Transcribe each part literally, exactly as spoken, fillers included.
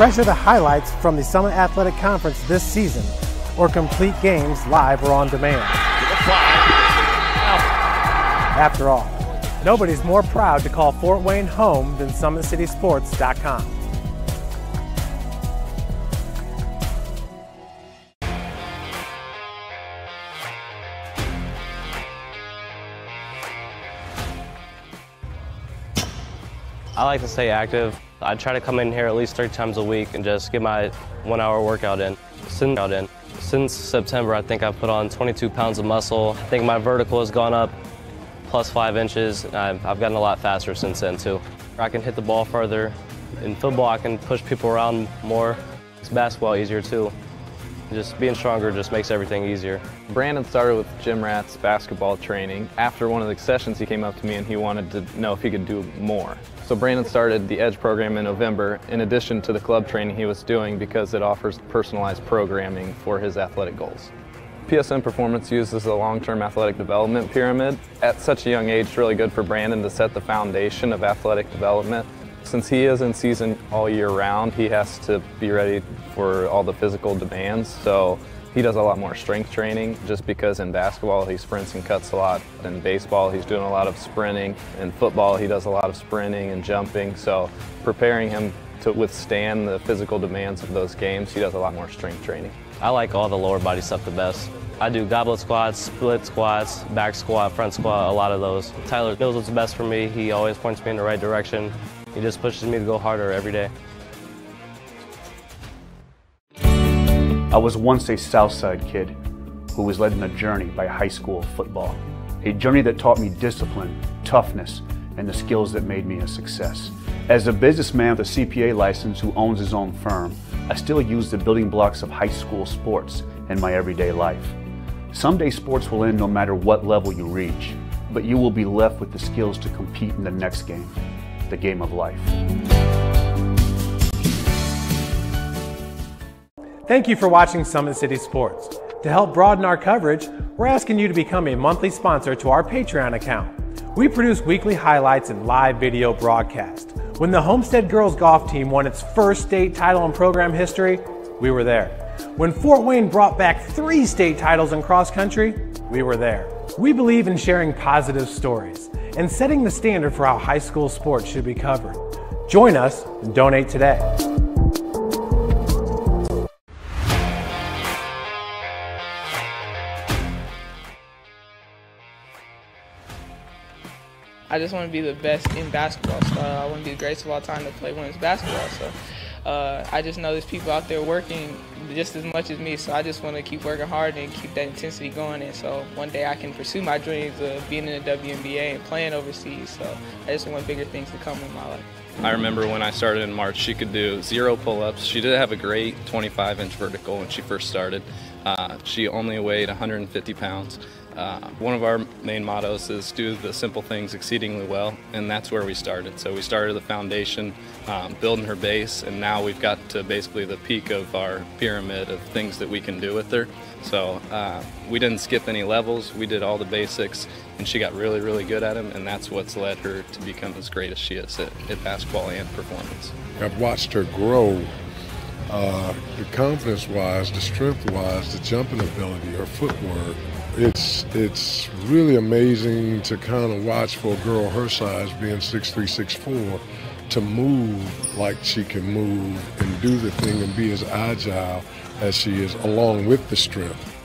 Fresh are the highlights from the Summit Athletic Conference this season, or complete games live or on demand. After all, nobody's more proud to call Fort Wayne home than Summit City Sports dot com. I like to stay active. I try to come in here at least three times a week and just get my one hour workout in. Since, out in. Since September, I think I've put on twenty-two pounds of muscle. I think my vertical has gone up plus five inches. I've, I've gotten a lot faster since then too. I can hit the ball further. In football, I can push people around more. It's basketball easier too. Just being stronger just makes everything easier. Brandon started with Gym Rats basketball training. After one of the sessions, he came up to me and he wanted to know if he could do more. So Brandon started the EDGE program in November, in addition to the club training he was doing, because it offers personalized programming for his athletic goals. P S M Performance uses a long-term athletic development pyramid. At such a young age, it's really good for Brandon to set the foundation of athletic development. Since he is in season all year round, he has to be ready for all the physical demands, so he does a lot more strength training, just because in basketball he sprints and cuts a lot. In baseball he's doing a lot of sprinting. In football he does a lot of sprinting and jumping, so preparing him to withstand the physical demands of those games, he does a lot more strength training. I like all the lower body stuff the best. I do goblet squats, split squats, back squat, front squat, a lot of those. Tyler knows what's best for me. He always points me in the right direction. He just pushes me to go harder every day. I was once a Southside kid who was led on a journey by high school football, a journey that taught me discipline, toughness, and the skills that made me a success. As a businessman with a C P A license who owns his own firm, I still use the building blocks of high school sports in my everyday life. Someday sports will end no matter what level you reach, but you will be left with the skills to compete in the next game. The game of life. Thank you for watching Summit City Sports. To help broaden our coverage, we're asking you to become a monthly sponsor to our Patreon account. We produce weekly highlights and live video broadcasts. When the Homestead Girls Golf Team won its first state title in program history, we were there. When Fort Wayne brought back three state titles in cross country, we were there. We believe in sharing positive stories and setting the standard for how high school sports should be covered. Join us and donate today. I just want to be the best in basketball, so I want to be the greatest of all time to play women's basketball. So uh, I just know there's people out there working just as much as me, so I just want to keep working hard and keep that intensity going, and so one day I can pursue my dreams of being in the W N B A and playing overseas, so I just want bigger things to come in my life. I remember when I started in March, she could do zero pull-ups. She did have a great twenty-five inch vertical when she first started. Uh, she only weighed one hundred fifty pounds. Uh, one of our main mottos is do the simple things exceedingly well, and that's where we started. So we started the foundation, um, building her base, and now we've got to basically the peak of our pyramid of things that we can do with her. So uh, we didn't skip any levels, we did all the basics, and she got really, really good at them, and that's what's led her to become as great as she is at, at basketball and performance. I've watched her grow. Uh, the confidence-wise, the strength-wise, the jumping ability, her footwork. It's, it's really amazing to kind of watch for a girl her size, being six three, six four, to move like she can move and do the thing and be as agile as she is, along with the strength.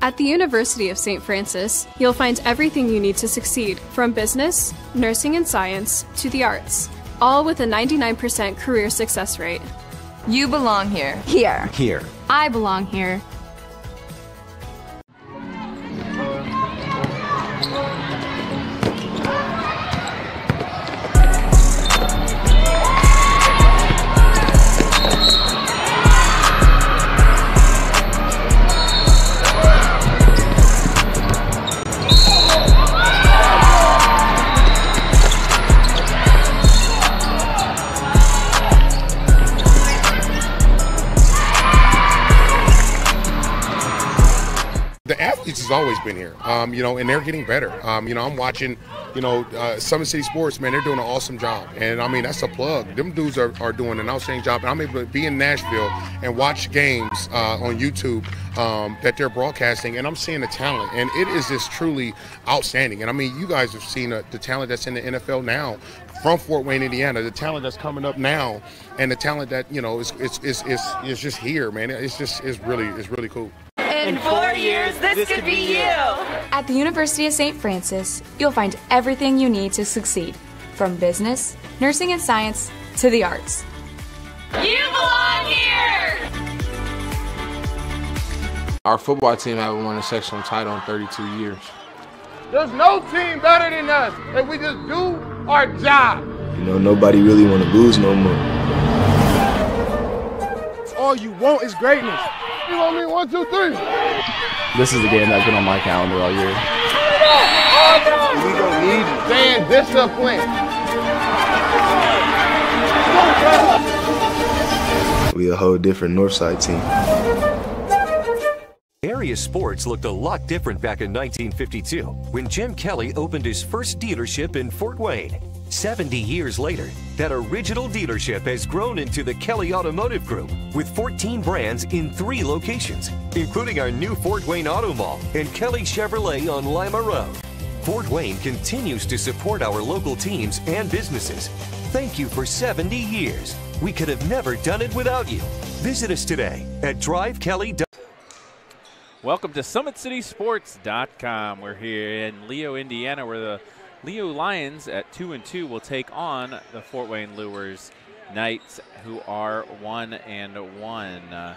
At the University of Saint Francis, you'll find everything you need to succeed, from business, nursing and science, to the arts. All with a ninety-nine percent career success rate. You belong here. Here. Here. I belong here. Always been here, um, you know, and they're getting better. Um, you know, I'm watching you know, uh, Summit City Sports, man, they're doing an awesome job. And, I mean, that's a plug. Them dudes are, are doing an outstanding job. And I'm able to be in Nashville and watch games uh, on YouTube um, that they're broadcasting, and I'm seeing the talent. And it is just truly outstanding. And, I mean, you guys have seen uh, the talent that's in the N F L now from Fort Wayne, Indiana, the talent that's coming up now, and the talent that, you know, is, is, is, is, is just here, man. It's just it's really, it's really cool. In four years, this, this could be you. At the University of Saint Francis, you'll find everything you need to succeed, from business, nursing and science, to the arts. You belong here! Our football team haven't won a sectional title in thirty-two years. There's no team better than us if we just do our job. You know, nobody really want to lose no more. All you want is greatness. You want me? One, two, three. This is the game that's been on my calendar all year. We don't need you. Staying disciplined. We a whole different Northside team. Area sports looked a lot different back in nineteen fifty-two when Jim Kelly opened his first dealership in Fort Wayne. seventy years later, that original dealership has grown into the Kelly Automotive Group with fourteen brands in three locations, including our new Fort Wayne Auto Mall and Kelly Chevrolet on Lima Road. Fort Wayne continues to support our local teams and businesses. Thank you for seventy years. We could have never done it without you. Visit us today at Drive Kelly dot com. Welcome to Summit City Sports dot com. We're here in Leo, Indiana, where the Leo Lions at two and two will take on the Fort Wayne Luers Knights, who are one and one. Uh,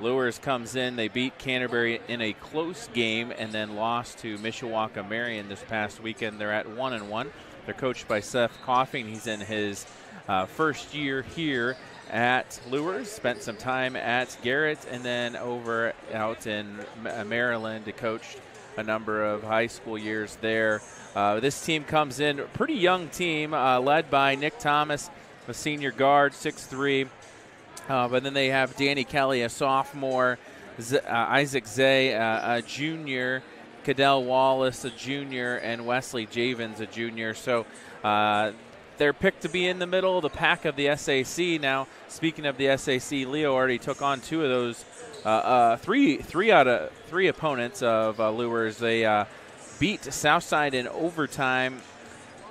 Luers comes in, they beat Canterbury in a close game and then lost to Mishawaka Marion this past weekend. They're at one and one. They're coached by Seth Coffing. He's in his uh, first year here at Luers, spent some time at Garrett, and then over out in Maryland to coach a number of high school years there. Uh, this team comes in, a pretty young team, uh, led by Nick Thomas, a senior guard, six three. Uh, but then they have Danny Kelly, a sophomore, Z uh, Isaac Zay, uh, a junior, Cadell Wallace, a junior, and Wesley Javens, a junior. So uh, they're picked to be in the middle of the pack of the S A C. Now, speaking of the S A C, Leo already took on two of those Uh, uh, three, three out of three opponents of uh, Luers. They uh, beat Southside in overtime.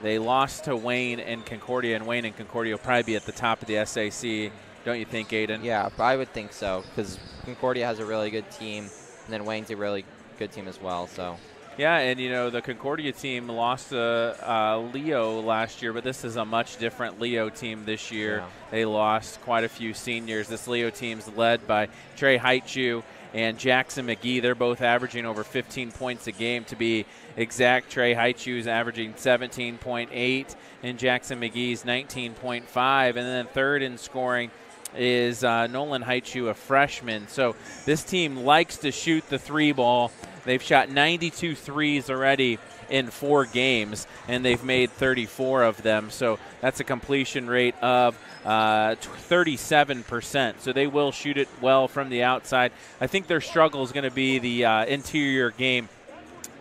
They lost to Wayne and Concordia, and Wayne and Concordia will probably be at the top of the S A C, don't you think, Aiden? Yeah, I would think so, because Concordia has a really good team, and then Wayne's a really good team as well. So. Yeah, and, you know, the Concordia team lost to uh, Leo last year, but this is a much different Leo team this year. Yeah. They lost quite a few seniors. This Leo team's led by Trey Haichu and Jackson McGee. They're both averaging over fifteen points a game. To be exact, Trey Haichu's averaging seventeen point eight, and Jackson McGee's nineteen point five. And then third in scoring is uh, Nolan Haichu, a freshman. So this team likes to shoot the three ball. They've shot ninety-two threes already in four games, and they've made thirty-four of them. So that's a completion rate of uh, thirty-seven percent. So they will shoot it well from the outside. I think their struggle is going to be the uh, interior game.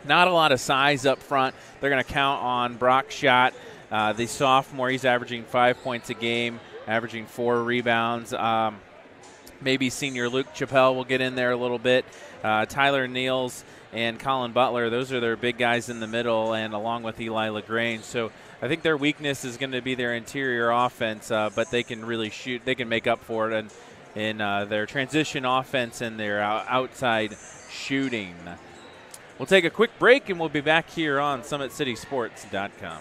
Not a lot of size up front. They're going to count on Brock Schott, uh, the sophomore. He's averaging five points a game, averaging four rebounds. Um, maybe senior Luke Chappelle will get in there a little bit. Uh, Tyler Niels and Colin Butler, those are their big guys in the middle, and along with Eli LaGrange. So I think their weakness is going to be their interior offense, uh, but they can really shoot. They can make up for it in, in uh, their transition offense and their outside shooting. We'll take a quick break, and we'll be back here on Summit City Sports dot com.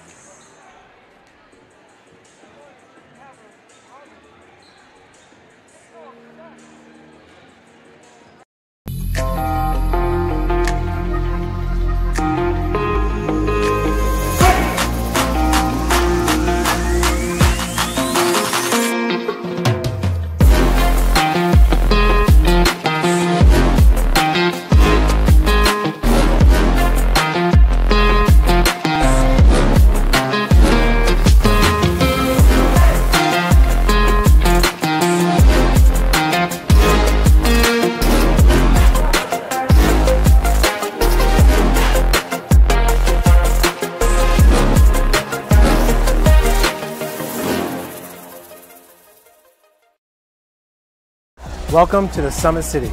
Welcome to the Summit City,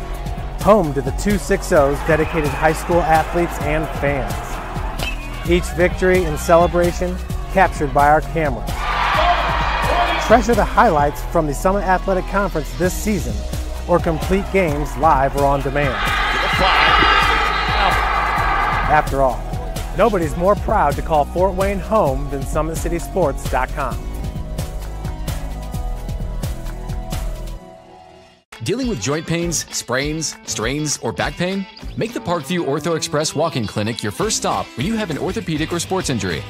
home to the two sixties dedicated high school athletes and fans. Each victory and celebration captured by our cameras. Treasure the highlights from the Summit Athletic Conference this season, or complete games live or on demand. After all, nobody's more proud to call Fort Wayne home than Summit City Sports dot com. Dealing with joint pains, sprains, strains, or back pain? Make the Parkview Ortho Express Walk-In Clinic your first stop when you have an orthopedic or sports injury.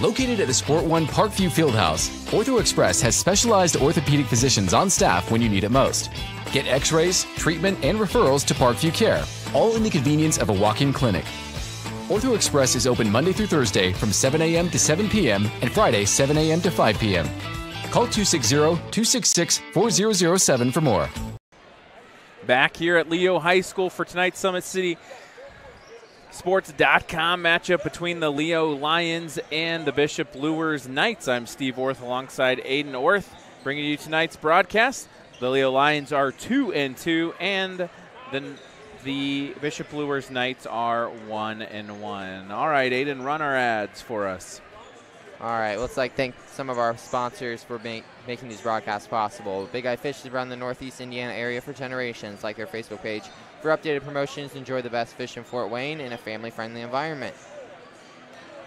Located at the Sport One Parkview Fieldhouse, Ortho Express has specialized orthopedic physicians on staff when you need it most. Get x-rays, treatment, and referrals to Parkview Care, all in the convenience of a walk-in clinic. Ortho Express is open Monday through Thursday from seven A M to seven P M and Friday seven A M to five P M Call two six zero, two six six, four zero zero seven for more. Back here at Leo High School for tonight's Summit City Sports dot com matchup between the Leo Lions and the Bishop Luers Knights. I'm Steve Orth alongside Aiden Orth, bringing you tonight's broadcast. The Leo Lions are two and two, and the the Bishop Luers Knights are one and one. All right, Aiden, run our ads for us. All right, let's like thank some of our sponsors for make, making these broadcasts possible. Big Eye Fish has run the Northeast Indiana area for generations. Like their Facebook page for updated promotions. Enjoy the best fish in Fort Wayne in a family-friendly environment.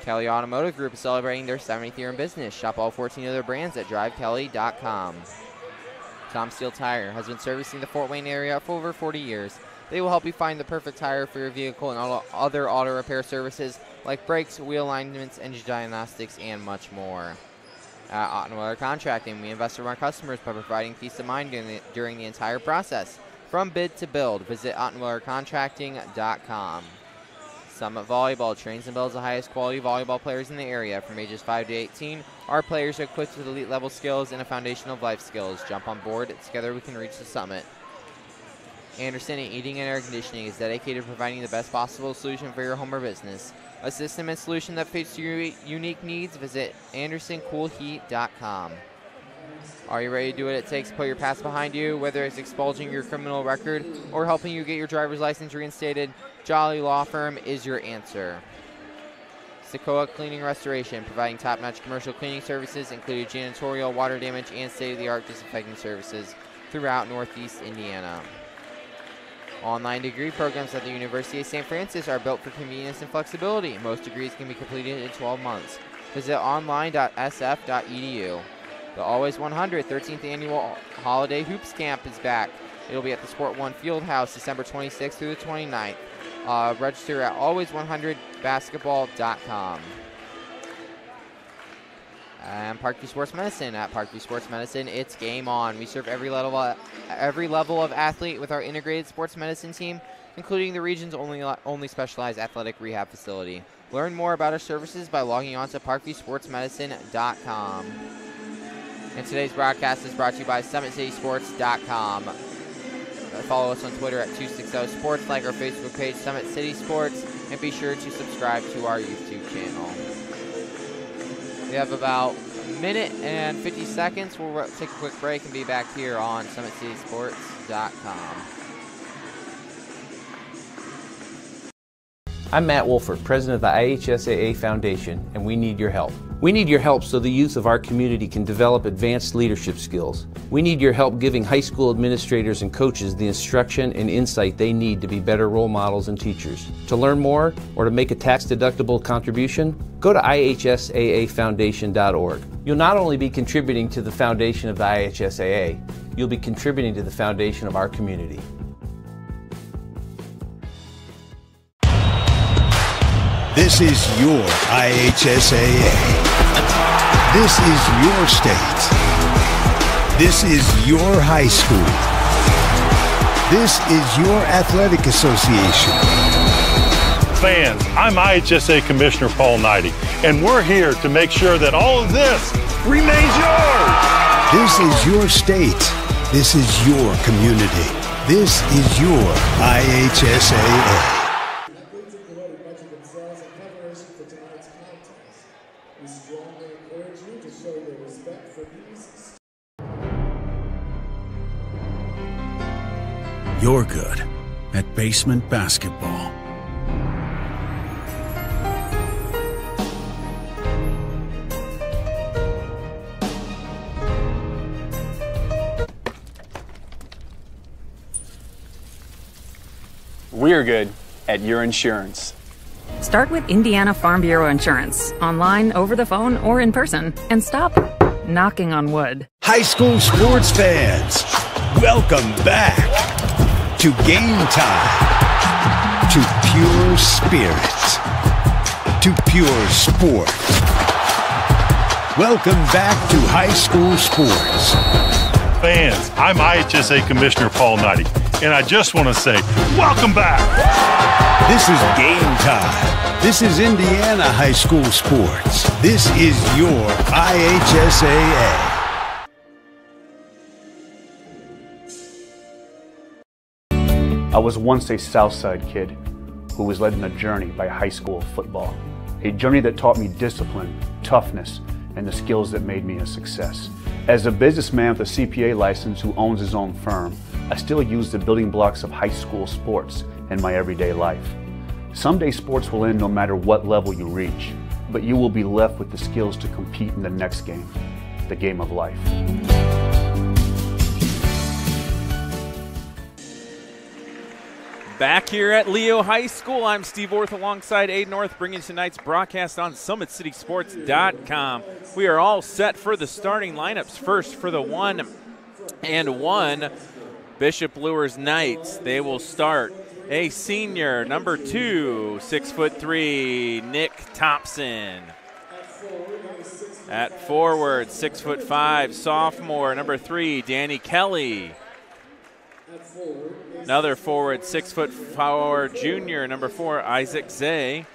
Kelly Automotive Group is celebrating their seventieth year in business. Shop all fourteen other brands at Drive Kelly dot com. Tom Steel Tire has been servicing the Fort Wayne area for over forty years. They will help you find the perfect tire for your vehicle and all other auto repair services like brakes, wheel alignments, engine diagnostics, and much more. At Otten Weather Contracting, we invest in our customers by providing peace of mind during the, during the entire process. From bid to build, visit Otten Weather Contracting dot com. Summit Volleyball trains and builds the highest quality volleyball players in the area. From ages five to eighteen, our players are equipped with elite level skills and a foundation of life skills. Jump on board, together we can reach the summit. Anderson Heating and Air Conditioning is dedicated to providing the best possible solution for your home or business. A system and solution that fits your unique needs, visit Anderson Cool Heat dot com. Are you ready to do what it takes to put your past behind you, whether it's expunging your criminal record or helping you get your driver's license reinstated? Jolly Law Firm is your answer. Sequoia Cleaning Restoration, providing top-notch commercial cleaning services, including janitorial, water damage, and state-of-the-art disinfecting services throughout Northeast Indiana. Online degree programs at the University of Saint Francis are built for convenience and flexibility. Most degrees can be completed in twelve months. Visit online dot S F dot E D U. The Always one hundred thirteenth Annual Holiday Hoops Camp is back. It'll be at the Sport One Fieldhouse December twenty-sixth through the twenty-ninth. Uh, register at always one hundred basketball dot com. And Parkview Sports Medicine. At Parkview Sports Medicine, it's game on. We serve every level of, every level of athlete with our integrated sports medicine team, including the region's only only specialized athletic rehab facility. Learn more about our services by logging on to parkview sports medicine dot com. And today's broadcast is brought to you by Summit City Sports dot com. Follow us on Twitter at two sixty sports, like our Facebook page, Summit City Sports, and be sure to subscribe to our YouTube channel. We have about a minute and fifty seconds. We'll take a quick break and be back here on Summit City Sports dot com. I'm Matt Wolford, president of the I H S A A Foundation, and we need your help. We need your help so the youth of our community can develop advanced leadership skills. We need your help giving high school administrators and coaches the instruction and insight they need to be better role models and teachers. To learn more or to make a tax-deductible contribution, go to I H S A A foundation dot org. You'll not only be contributing to the foundation of the I H S A A, you'll be contributing to the foundation of our community. This is your I H S A A. This is your state. This is your high school. This is your athletic association. Fans, I'm I H S A Commissioner Paul Knighty, and we're here to make sure that all of this remains yours. This is your state. This is your community. This is your I H S A A. you're good at basement basketball. We're good at your insurance. Start with Indiana Farm Bureau Insurance, online, over the phone, or in person, and stop knocking on wood. High school sports fans, welcome back to Game Time, to pure spirit, to pure sport. Welcome back to high school sports. Fans, I'm I H S A Commissioner Paul Knighty, and I just want to say, welcome back. This is Game Time. This is Indiana high school sports. This is your I H S A A. I was once a Southside kid who was led on a journey by high school football, a journey that taught me discipline, toughness, and the skills that made me a success. As a businessman with a C P A license who owns his own firm, I still use the building blocks of high school sports in my everyday life. Someday sports will end no matter what level you reach, but you will be left with the skills to compete in the next game, the game of life. Back here at Leo High School, I'm Steve Orth alongside Aiden Orth, bringing tonight's broadcast on Summit City Sports dot com. We are all set for the starting lineups. First, for the one and one Bishop Luers Knights, they will start a senior, number two, six foot three, Nick Thompson. At forward, six foot five, sophomore, number three, Danny Kelly. Another forward, six foot four junior, number four, Isaac Zay.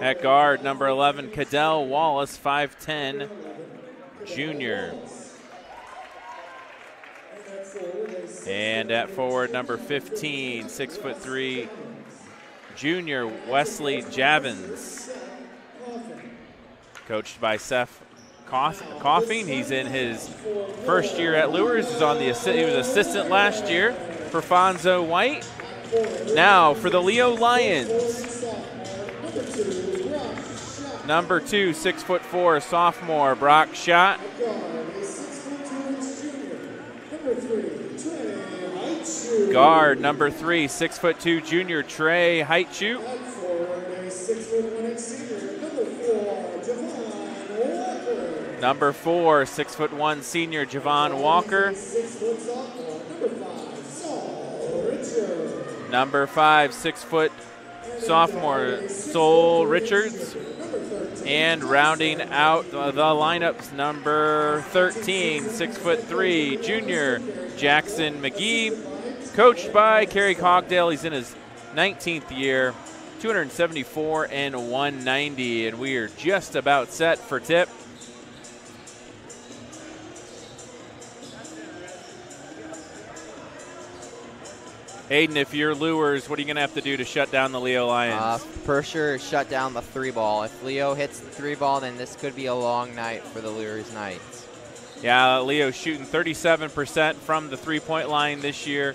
At guard, number eleven, Cadell Wallace, five ten, junior. And at forward, number fifteen, six foot three, junior, Wesley Javins. Coached by Seth Coffing. He's in his first year at Luers. He's on the assi he was assistant last year for Fonzo White. Now for the Leo Lions, number two, six foot four, sophomore, Brock Schott. Guard, number three, six foot two, junior, Trey Heitchute. Number four, six foot one, senior, Javon Walker. Number five, six foot sophomore, Sol Richards. And rounding out the lineups, number thirteen, six foot three, junior, Jackson McGee. Coached by Kerry Cogdale. He's in his nineteenth year, two seventy-four and one ninety. And we are just about set for tip. Aiden, if you're Luers, what are you going to have to do to shut down the Leo Lions? Uh, for sure, shut down the three ball. If Leo hits the three ball, then this could be a long night for the Luers Knights. Yeah, Leo's shooting thirty-seven percent from the three-point line this year.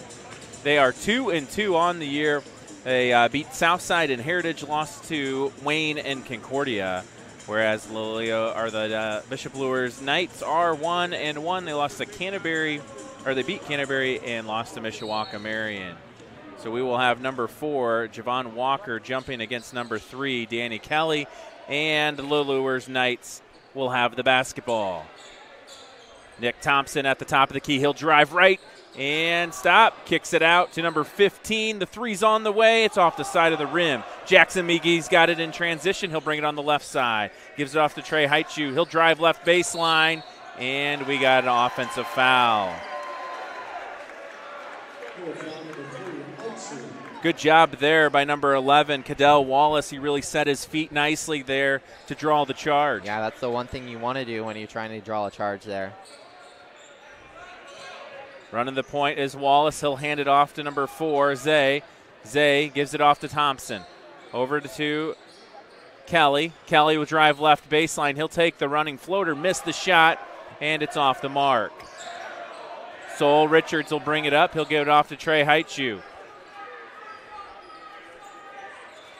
They are two and two on the year. They uh, beat Southside and Heritage, lost to Wayne and Concordia, whereas Leo or the uh, Bishop Luers Knights are one and one. They lost to Canterbury, or they beat Canterbury and lost to Mishawaka Marion. So we will have number four, Javon Walker, jumping against number three, Danny Kelly, and the Luers Knights will have the basketball. Nick Thompson at the top of the key. He'll drive right and stop. Kicks it out to number fifteen. The three's on the way. It's off the side of the rim. Jackson Meegee's got it in transition. He'll bring it on the left side. Gives it off to Trey Heitchue. He'll drive left baseline, and we got an offensive foul. Good job there by number eleven, Cadell Wallace. He really set his feet nicely there to draw the charge. Yeah, that's the one thing you want to do when you're trying to draw a charge there. Running the point is Wallace. He'll hand it off to number four, Zay. Zay gives it off to Thompson. Over to Kelly. Kelly will drive left baseline. He'll take the running floater, miss the shot, and it's off the mark. Sol Richards will bring it up. He'll give it off to Trey Haichu.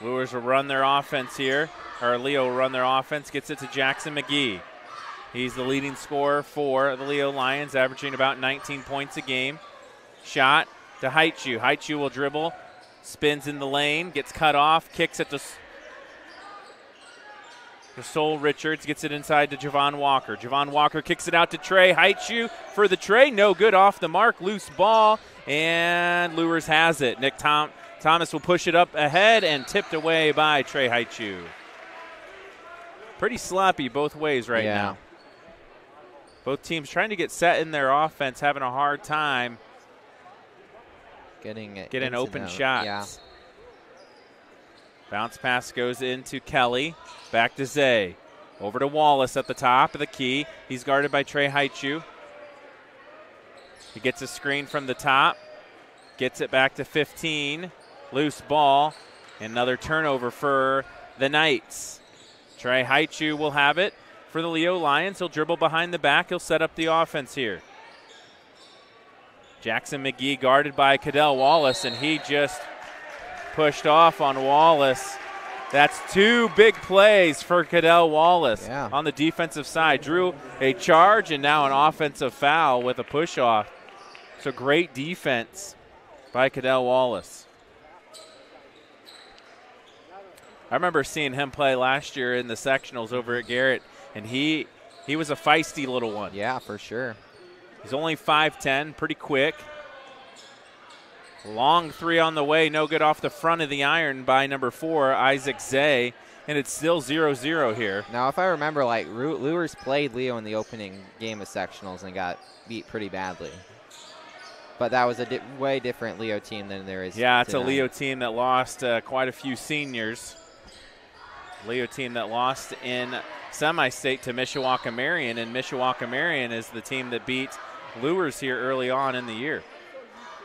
Luers will run their offense here, or Leo will run their offense, gets it to Jackson McGee. He's the leading scorer for the Leo Lions, averaging about nineteen points a game. Shot to Haichu. Haichu will dribble, spins in the lane, gets cut off, kicks it to Sol Richards, gets it inside to Javon Walker. Javon Walker kicks it out to Trey Haichu for the Trey. No good, off the mark, loose ball, and Luers has it. Nick Tom. Thomas will push it up ahead and tipped away by Trey Haichu. Pretty sloppy both ways right yeah. now. Both teams trying to get set in their offense, having a hard time getting it getting open shots. Yeah. Bounce pass goes into Kelly. Back to Zay. Over to Wallace at the top of the key. He's guarded by Trey Haichu. He gets a screen from the top. Gets it back to fifteen. Loose ball, another turnover for the Knights. Trey Haichu will have it for the Leo Lions. He'll dribble behind the back. He'll set up the offense here. Jackson McGee guarded by Cadell Wallace, and he just pushed off on Wallace. That's two big plays for Cadell Wallace yeah. on the defensive side. Drew a charge and now an offensive foul with a push-off. So great defense by Cadell Wallace. I remember seeing him play last year in the sectionals over at Garrett, and he he was a feisty little one. Yeah, for sure. He's only five ten, pretty quick. Long three on the way, no good off the front of the iron by number four, Isaac Zay, and it's still zero zero here. Now, if I remember, like, Luers played Leo in the opening game of sectionals and got beat pretty badly. But that was a di- way different Leo team than there is Yeah, it's tonight. A Leo team that lost uh, quite a few seniors. Leo team that lost in semi-state to Mishawaka Marion, and Mishawaka Marion is the team that beat Luers here early on in the year.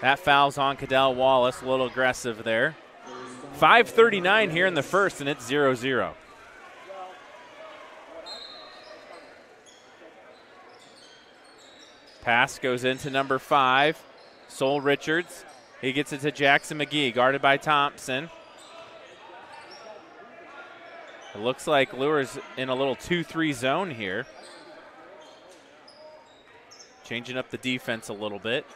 That foul's on Cadell Wallace, a little aggressive there. five thirty-nine here in the first, and it's zero zero. Pass goes into number five, Sol Richards. He gets it to Jackson McGee, guarded by Thompson. It looks like Luers in a little two three zone here. Changing up the defense a little bit.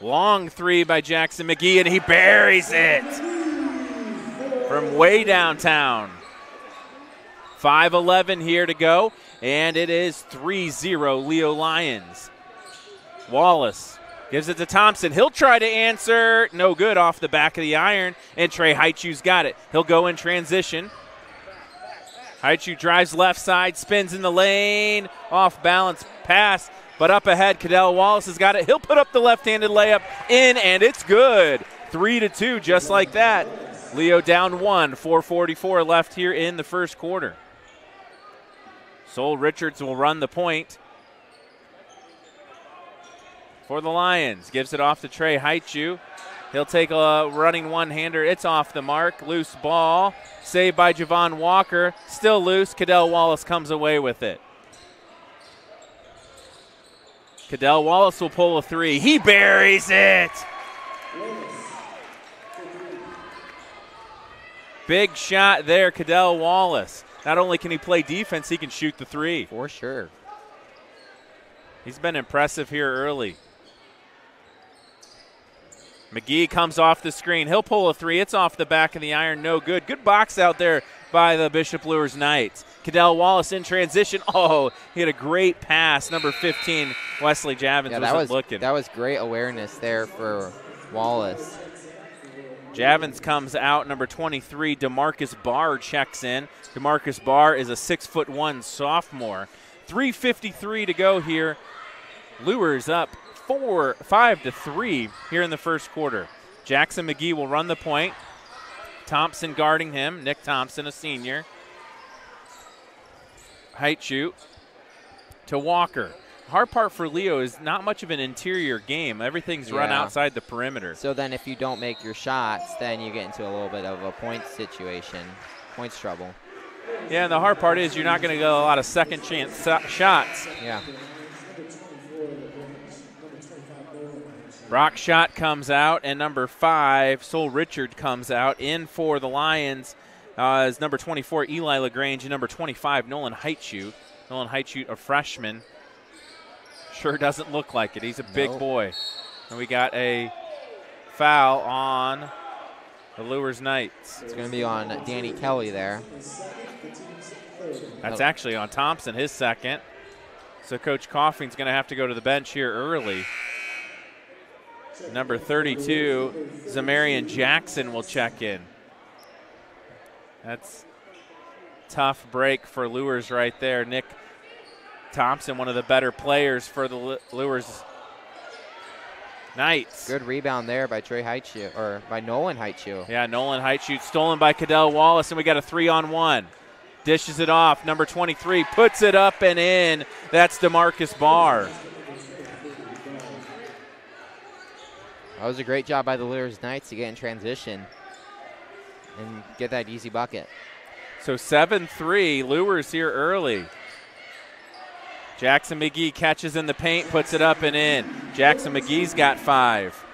Long three by Jackson McGee, and he buries it from way downtown. five eleven here to go, and it is three zero Leo Lions. Wallace gives it to Thompson. He'll try to answer. No good off the back of the iron, and Trey Haichu's got it. He'll go in transition. Haichu drives left side, spins in the lane, off-balance pass, but up ahead, Cadell Wallace has got it. He'll put up the left-handed layup in, and it's good. Three to two, just like that. Leo down one, four forty-four left here in the first quarter. Sol Richards will run the point for the Lions. Gives it off to Trey Haichu. He'll take a running one-hander. It's off the mark. Loose ball. Saved by Javon Walker. Still loose. Cadell Wallace comes away with it. Cadell Wallace will pull a three. He buries it. Big shot there, Cadell Wallace. Not only can he play defense, he can shoot the three. For sure. He's been impressive here early. McGee comes off the screen. He'll pull a three. It's off the back of the iron. No good. Good box out there by the Bishop Luers Knights. Cadell Wallace in transition. Oh, he had a great pass. Number fifteen, Wesley Javins, yeah, wasn't that was, looking. That was great awareness there for Wallace. Javins comes out. Number twenty-three, DeMarcus Barr checks in. DeMarcus Barr is a six foot one sophomore. three fifty-three to go here. Luers up Four, five to three here in the first quarter. Jackson McGee will run the point. Thompson guarding him. Nick Thompson, a senior. Haichu to Walker. Hard part for Leo is not much of an interior game. Everything's yeah. run outside the perimeter. So then if you don't make your shots, then you get into a little bit of a points situation, points trouble. Yeah, and the hard part is you're not going to get a lot of second chance shots. Yeah. Brock Schott comes out, and number five, Sol Richard, comes out. In for the Lions uh, is number twenty-four, Eli LaGrange, and number twenty-five, Nolan Heitschute. Nolan Heitschute, a freshman. Sure doesn't look like it. He's a big nope. boy. And we got a foul on the Luers Knights. It's going to be on Danny Kelly there. That's actually on Thompson, his second. So Coach Coffing's going to have to go to the bench here early. Number thirty-two, Zamarian Jackson, will check in. That's a tough break for Luers right there. Nick Thompson, one of the better players for the Luers Knights. Good rebound there by Trey Heitschute, or by Nolan Heitschute. Yeah, Nolan Heitschute, stolen by Cadell Wallace, and we got a three-on-one. Dishes it off. Number twenty-three puts it up and in. That's DeMarcus Barr. That was a great job by the Luers Knights to get in transition and get that easy bucket. So seven three, Luers here early. Jackson McGee catches in the paint, puts it up and in. Jackson McGee's got five.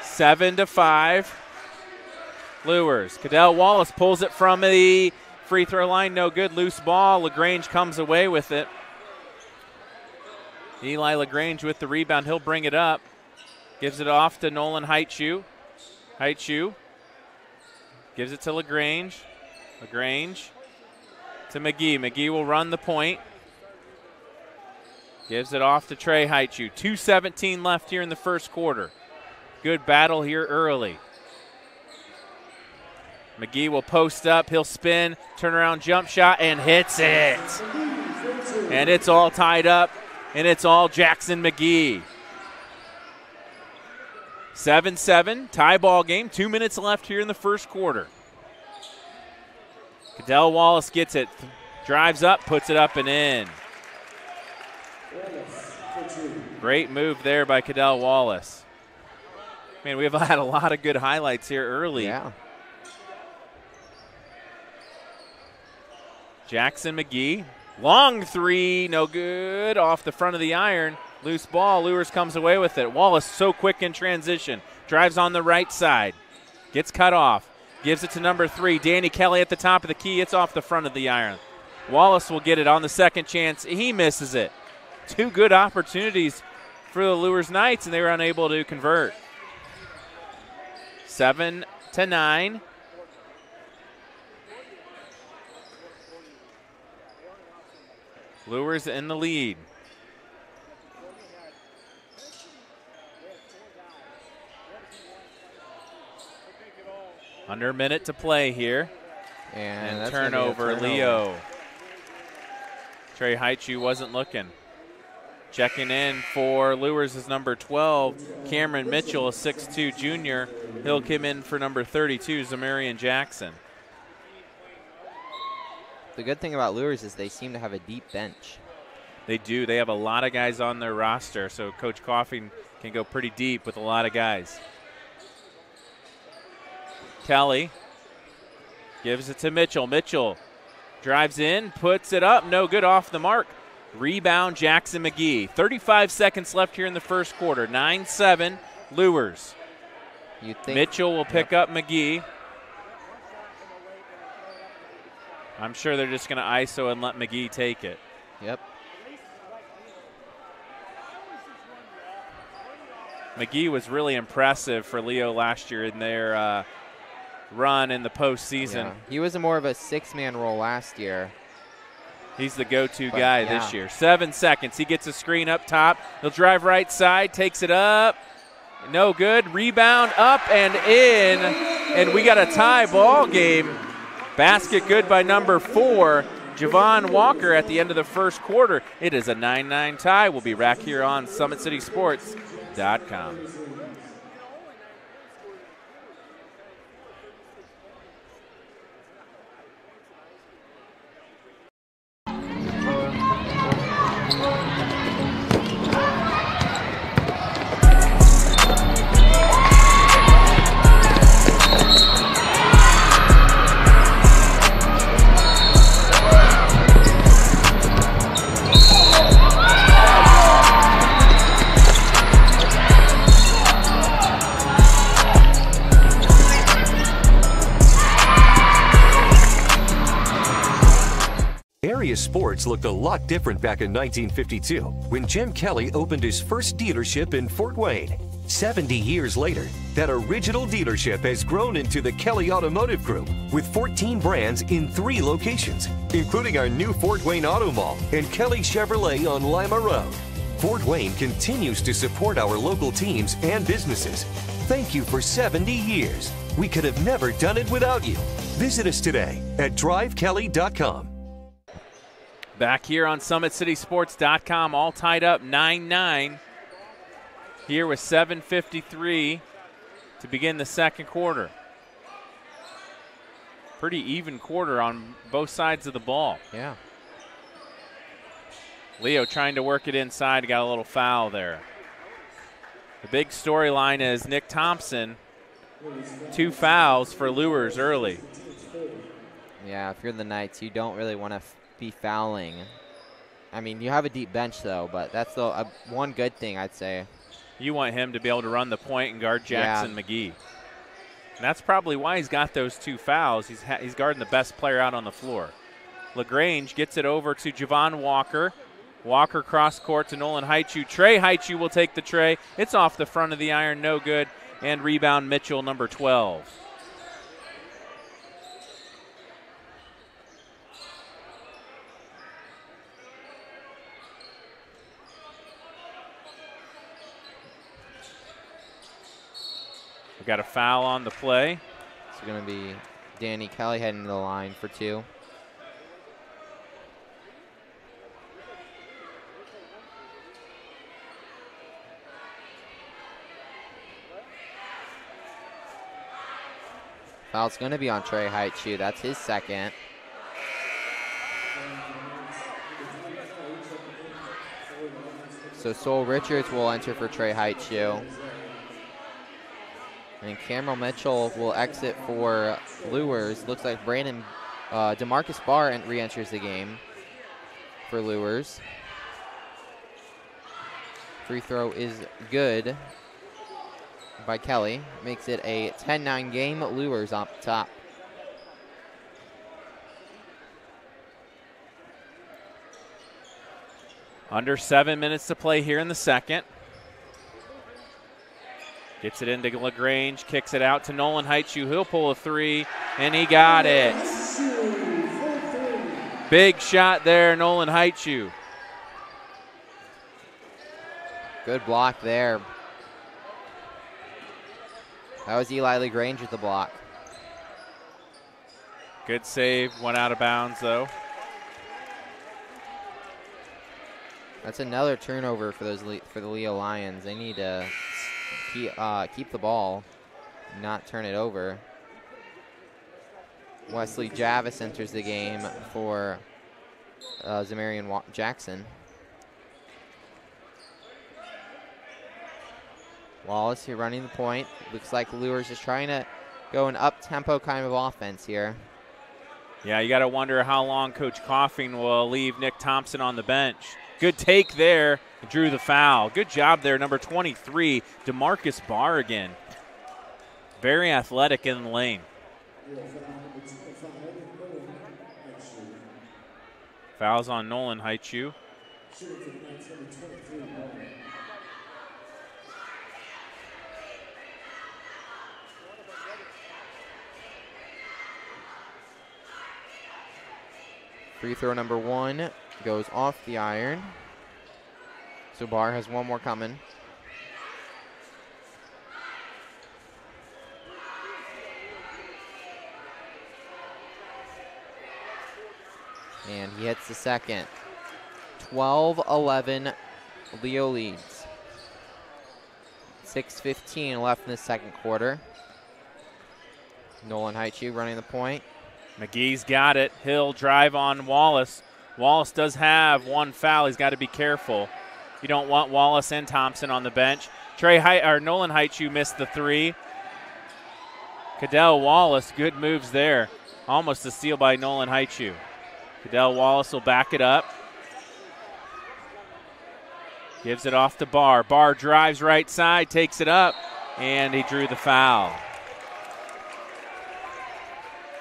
Seven to five, Luers. Cadell Wallace pulls it from the free throw line, no good. Loose ball, LaGrange comes away with it. Eli LaGrange with the rebound. He'll bring it up. Gives it off to Nolan Heitschute. Heitschute gives it to LaGrange. LaGrange to McGee. McGee will run the point. Gives it off to Trey Heitschute. two seventeen left here in the first quarter. Good battle here early. McGee will post up. He'll spin, turnaround jump shot, and hits it. And it's all tied up. And it's all Jackson McGee. seven seven, tie ball game. Two minutes left here in the first quarter. Cadell Wallace gets it, drives up, puts it up and in. Great move there by Cadell Wallace. Man, we've had a lot of good highlights here early. Yeah. Jackson McGee. Long three, no good, off the front of the iron. Loose ball, Luers comes away with it. Wallace so quick in transition. Drives on the right side. Gets cut off. Gives it to number three, Danny Kelly at the top of the key. It's off the front of the iron. Wallace will get it on the second chance. He misses it. Two good opportunities for the Luers Knights, and they were unable to convert. Seven to nine. Luers in the lead. Under a minute to play here. And, and turnover, turnover, Leo. Trey Heitschute wasn't looking. Checking in for Luers is number twelve, Cameron Mitchell, a six two junior. He'll come in for number thirty-two, Zamarian Jackson. The good thing about Luers is they seem to have a deep bench. They do. They have a lot of guys on their roster, so Coach Coffing can go pretty deep with a lot of guys. Kelly gives it to Mitchell. Mitchell drives in, puts it up. No good, off the mark. Rebound, Jackson McGee. thirty-five seconds left here in the first quarter. nine seven, Luers. You think Mitchell will pick yep. up McGee. I'm sure they're just going to I S O and let McGee take it. Yep. McGee was really impressive for Leo last year in their uh, run in the postseason. Yeah. He was a more of a six-man role last year. He's the go-to but, guy yeah. this year. Seven seconds. He gets a screen up top. He'll drive right side, takes it up. No good. Rebound up and in. And we got a tie ball game. Basket good by number four, Javon Walker, at the end of the first quarter. It is a nine nine tie. We'll be back here on Summit City Sports dot com. area sports looked a lot different back in nineteen fifty-two when Jim Kelly opened his first dealership in Fort Wayne. seventy years later, that original dealership has grown into the Kelly Automotive Group with fourteen brands in three locations, including our new Fort Wayne Auto Mall and Kelly Chevrolet on Lima Road. Fort Wayne continues to support our local teams and businesses. Thank you for seventy years. We could have never done it without you. Visit us today at Drive Kelly dot com. Back here on Summit City Sports dot com, all tied up nine nine. Here with seven fifty-three to begin the second quarter. Pretty even quarter on both sides of the ball. Yeah. Leo trying to work it inside, got a little foul there. The big storyline is Nick Thompson, two fouls for Luers early. Yeah, if you're the Knights, you don't really want to be fouling. I mean, you have a deep bench, though, but that's the uh, one good thing, I'd say. You want him to be able to run the point and guard Jackson yeah. McGee. And that's probably why he's got those two fouls. He's, ha he's guarding the best player out on the floor. LaGrange gets it over to Javon Walker. Walker cross court to Nolan Haichu. Trey Haichu will take the tray. It's off the front of the iron, no good. And rebound Mitchell, number twelve. Got a foul on the play. It's going to be Danny Kelly heading to the line for two. Foul's going to be on Trey Haichu. That's his second. So Sol Richards will enter for Trey Haichu. And Cameron Mitchell will exit for Luers. Looks like Brandon uh, DeMarcus Barr re-enters the game for Luers. Free throw is good by Kelly. Makes it a ten nine game. Luers up top. Under seven minutes to play here in the second. Gets it into LaGrange, kicks it out to Nolan Haichu. He'll pull a three, and he got it. Big shot there, Nolan Haichu. Good block there. That was Eli LaGrange with the block. Good save, went out of bounds, though. That's another turnover for those for the Leo Lions. They need to... Uh, keep the ball, not turn it over. Wesley Javis enters the game for uh, Zamarian Wa Jackson. Wallace here running the point. Looks like Luers is trying to go an up-tempo kind of offense here. Yeah, you got to wonder how long Coach Coffin will leave Nick Thompson on the bench. Good take there. Drew the foul. Good job there, number twenty-three, DeMarcus Barr again. Very athletic in the lane. Fouls on Nolan Haichu. Free throw number one goes off the iron. So Barr has one more coming. And he hits the second. twelve eleven Leo leads. six fifteen left in the second quarter. Nolan Haichu running the point. McGee's got it. He'll drive on Wallace. Wallace does have one foul. He's got to be careful. You don't want Wallace and Thompson on the bench. Trey Height, or Nolan Haichu missed the three. Cadell Wallace, good moves there. Almost a steal by Nolan Haichu. Cadell Wallace will back it up. Gives it off to Barr. Barr drives right side, takes it up, and he drew the foul.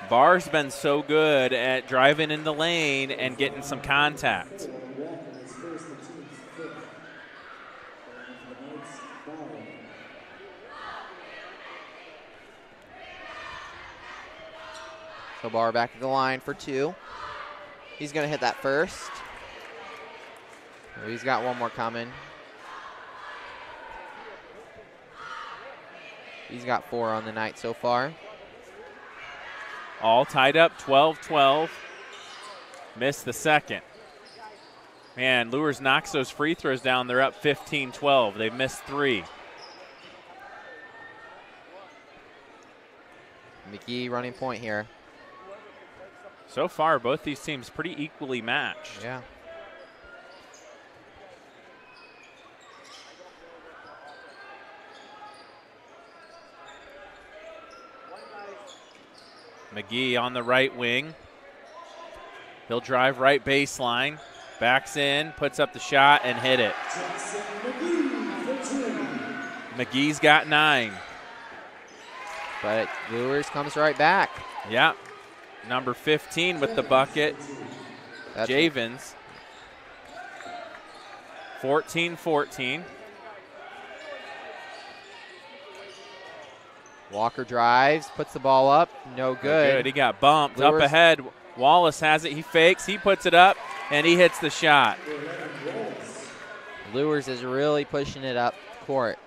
Barr's been so good at driving in the lane and getting some contact. So Barr back to the line for two. He's going to hit that first. He's got one more coming. He's got four on the night so far. All tied up, twelve twelve. Missed the second. Man, Luers knocks those free throws down. They're up fifteen twelve. They've missed three. McGee running point here. So far, both these teams pretty equally matched. Yeah. McGee on the right wing. He'll drive right baseline. Backs in, puts up the shot, and hit it. McGee's got nine. But Luers comes right back. Yeah. Number fifteen with the bucket. That's Javens. fourteen fourteen. Walker drives, puts the ball up, no good. good. He got bumped. Luers. Up ahead, Wallace has it. He fakes, he puts it up, and he hits the shot. Luers is really pushing it up court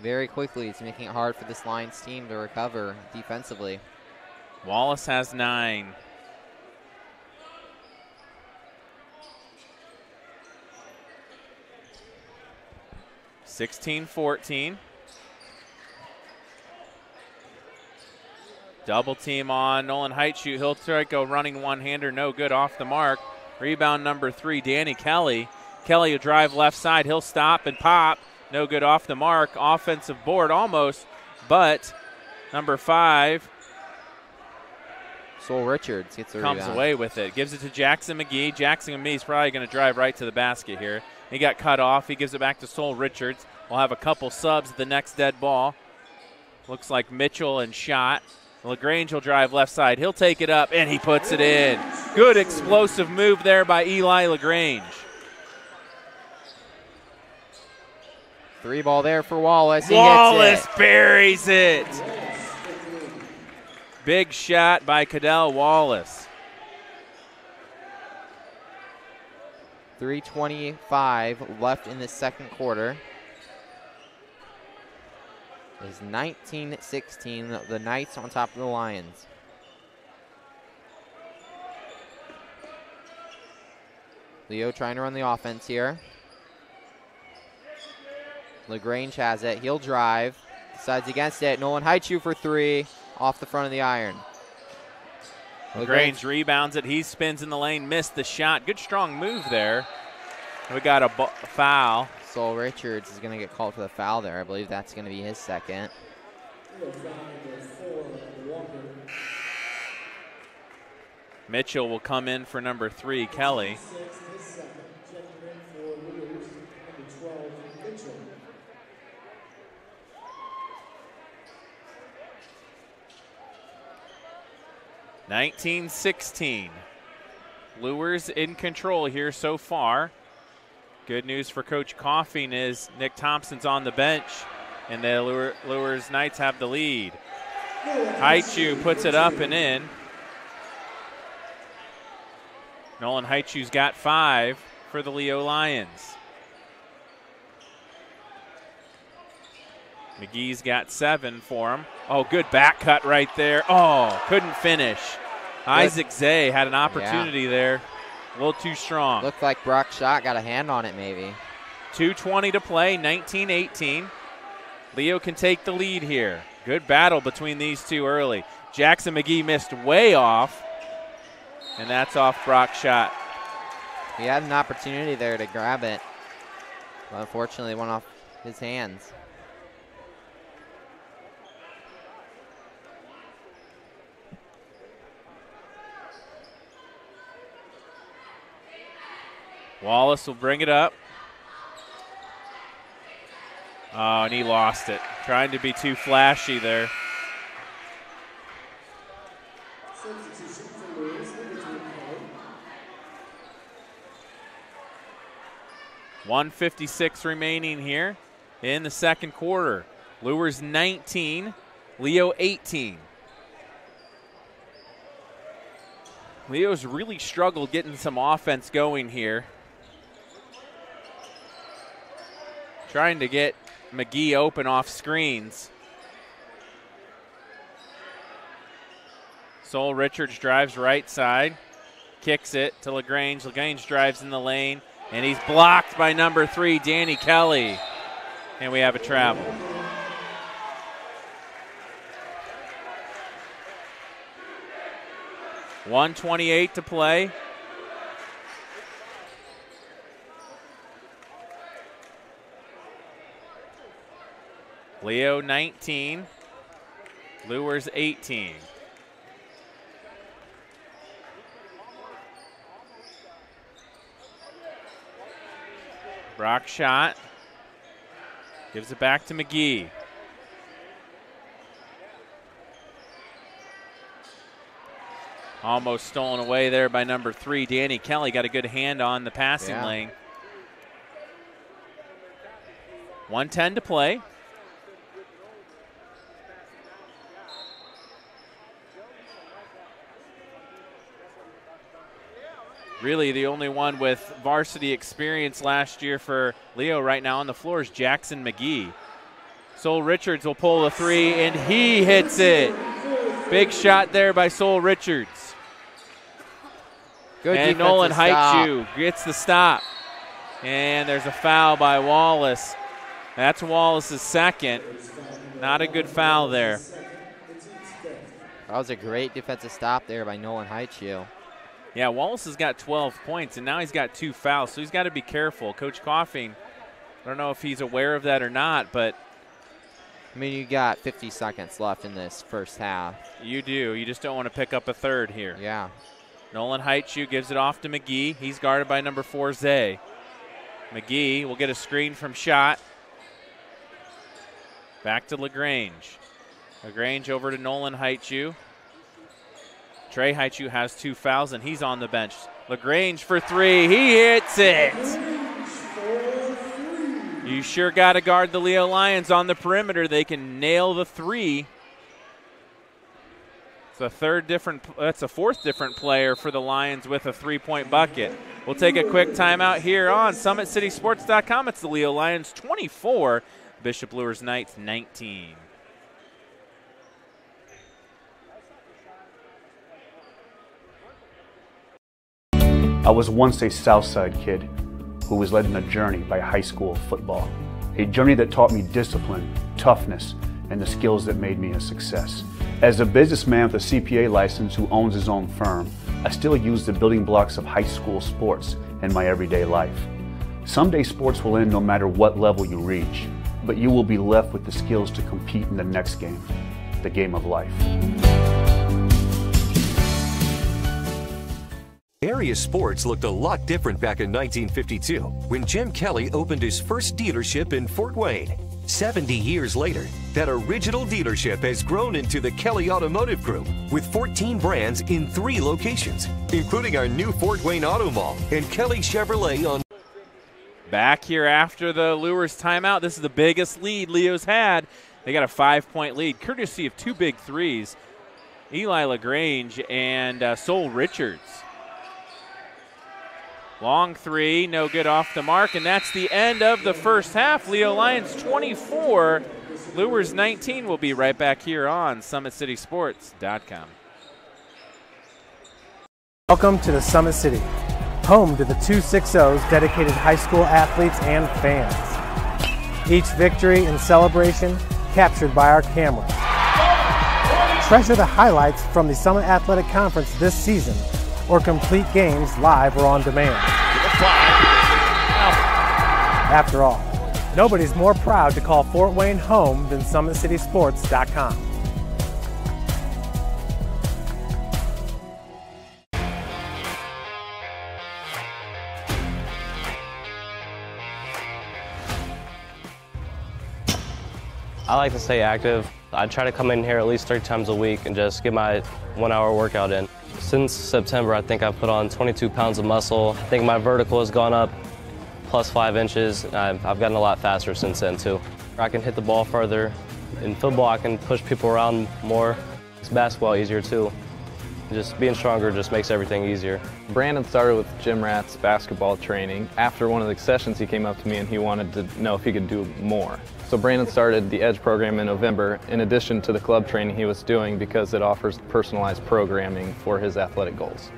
very quickly. It's making it hard for this Lions team to recover defensively. Wallace has nine. sixteen fourteen. Double team on Nolan Heitshoot. He'll try to go running one-hander. No good, off the mark. Rebound number three, Danny Kelly. Kelly will drive left side. He'll stop and pop. No good, off the mark. Offensive board almost, but number five, Sol Richards gets the comes rebound. away with it. Gives it to Jackson McGee. Jackson McGee's probably going to drive right to the basket here. He got cut off. He gives it back to Sol Richards. We'll have a couple subs at the next dead ball. Looks like Mitchell and Schott. LaGrange will drive left side. He'll take it up, and he puts it in. Good explosive move there by Eli LaGrange. Three ball there for Wallace. He Wallace hits it. buries it. Big shot by Cadell Wallace. three twenty-five left in the second quarter. Is nineteen sixteen, the Knights on top of the Lions. Leo trying to run the offense here. LaGrange has it. He'll drive. Decides against it. Nolan Heitshoe for three. Off the front of the iron. LaGrange rebounds it. He spins in the lane. Missed the shot. Good strong move there. We got a, a foul. Sol Richards is going to get called for the foul there. I believe that's going to be his second. Mitchell will come in for number three, Kelly. nineteen sixteen. Luers in control here so far. Good news for Coach Coffin is Nick Thompson's on the bench, and the Luers Knights have the lead. Heitshoe puts it up and in. Nolan Heitschue's got five for the Leo Lions. McGee's got seven for him. Oh, good back cut right there. Oh, couldn't finish. Good. Isaac Zay had an opportunity yeah. there. A little too strong. Looked like Brock Schott got a hand on it maybe. two twenty to play, nineteen eighteen. Leo can take the lead here. Good battle between these two early. Jackson McGee missed way off, and that's off Brock Schott. He had an opportunity there to grab it, but unfortunately went off his hands. Wallace will bring it up. Oh, and he lost it. Trying to be too flashy there. one fifty-six remaining here in the second quarter. Luers nineteen, Leo eighteen. Leo's really struggled getting some offense going here. Trying to get McGee open off screens. Sol Richards drives right side, kicks it to LaGrange. LaGrange drives in the lane, and he's blocked by number three, Danny Kelly. And we have a travel. one twenty-eight to play. Leo nineteen, Luers eighteen. Brock shot, gives it back to McGee. Almost stolen away there by number three, Danny Kelly. Got a good hand on the passing yeah. lane. one ten to play. Really the only one with varsity experience last year for Leo right now on the floor is Jackson McGee. Sol Richards will pull the three, and he hits it. Big shot there by Sol Richards. Good and Nolan Haichu gets the stop. And there's a foul by Wallace. That's Wallace's second. Not a good foul there. That was a great defensive stop there by Nolan Haichu. Yeah, Wallace has got twelve points, and now he's got two fouls, so he's got to be careful. Coach Coffing, I don't know if he's aware of that or not, but I mean, you got fifty seconds left in this first half. You do. You just don't want to pick up a third here. Yeah. Nolan Haichu gives it off to McGee. He's guarded by number four, Zay. McGee will get a screen from shot. Back to LaGrange. LaGrange over to Nolan Haichu. Trey Haichu has two fouls, and he's on the bench. LaGrange for three. He hits it. You sure got to guard the Leo Lions on the perimeter. They can nail the three. It's a third different, that's a fourth different player for the Lions with a three-point bucket. We'll take a quick timeout here on Summit City Sports dot com. It's the Leo Lions twenty-four, Bishop Luers Knights nineteen. I was once a Southside kid who was led on a journey by high school football. A journey that taught me discipline, toughness, and the skills that made me a success. As a businessman with a C P A license who owns his own firm, I still use the building blocks of high school sports in my everyday life. Someday sports will end no matter what level you reach, but you will be left with the skills to compete in the next game, the game of life. Area sports looked a lot different back in nineteen fifty-two when Jim Kelly opened his first dealership in Fort Wayne. seventy years later, that original dealership has grown into the Kelly Automotive Group with fourteen brands in three locations, including our new Fort Wayne Auto Mall and Kelly Chevrolet on. Back here after the Luers timeout, this is the biggest lead Leo's had. They got a five-point lead, courtesy of two big threes, Eli LaGrange and uh, Sol Richards. Long three, no good off the mark, and that's the end of the first half. Leo Lions twenty-four, Luers nineteen. We'll be right back here on Summit City Sports dot com. Welcome to the Summit City, home to the two sixty dedicated high school athletes and fans. Each victory and celebration captured by our cameras. Treasure the highlights from the Summit Athletic Conference this season, or complete games live or on demand. After all, nobody's more proud to call Fort Wayne home than Summit City Sports dot com. I like to stay active. I try to come in here at least three times a week and just get my one hour workout in. Since September, I think I've put on twenty-two pounds of muscle. I think my vertical has gone up plus five inches. I've, I've gotten a lot faster since then too. I can hit the ball further. In football, I can push people around more. It's basketball easier too. Just being stronger just makes everything easier. Brandon started with Gym Rats basketball training. After one of the sessions, he came up to me and he wanted to know if he could do more. So Brandon started the EDGE program in November, in addition to the club training he was doing, because it offers personalized programming for his athletic goals.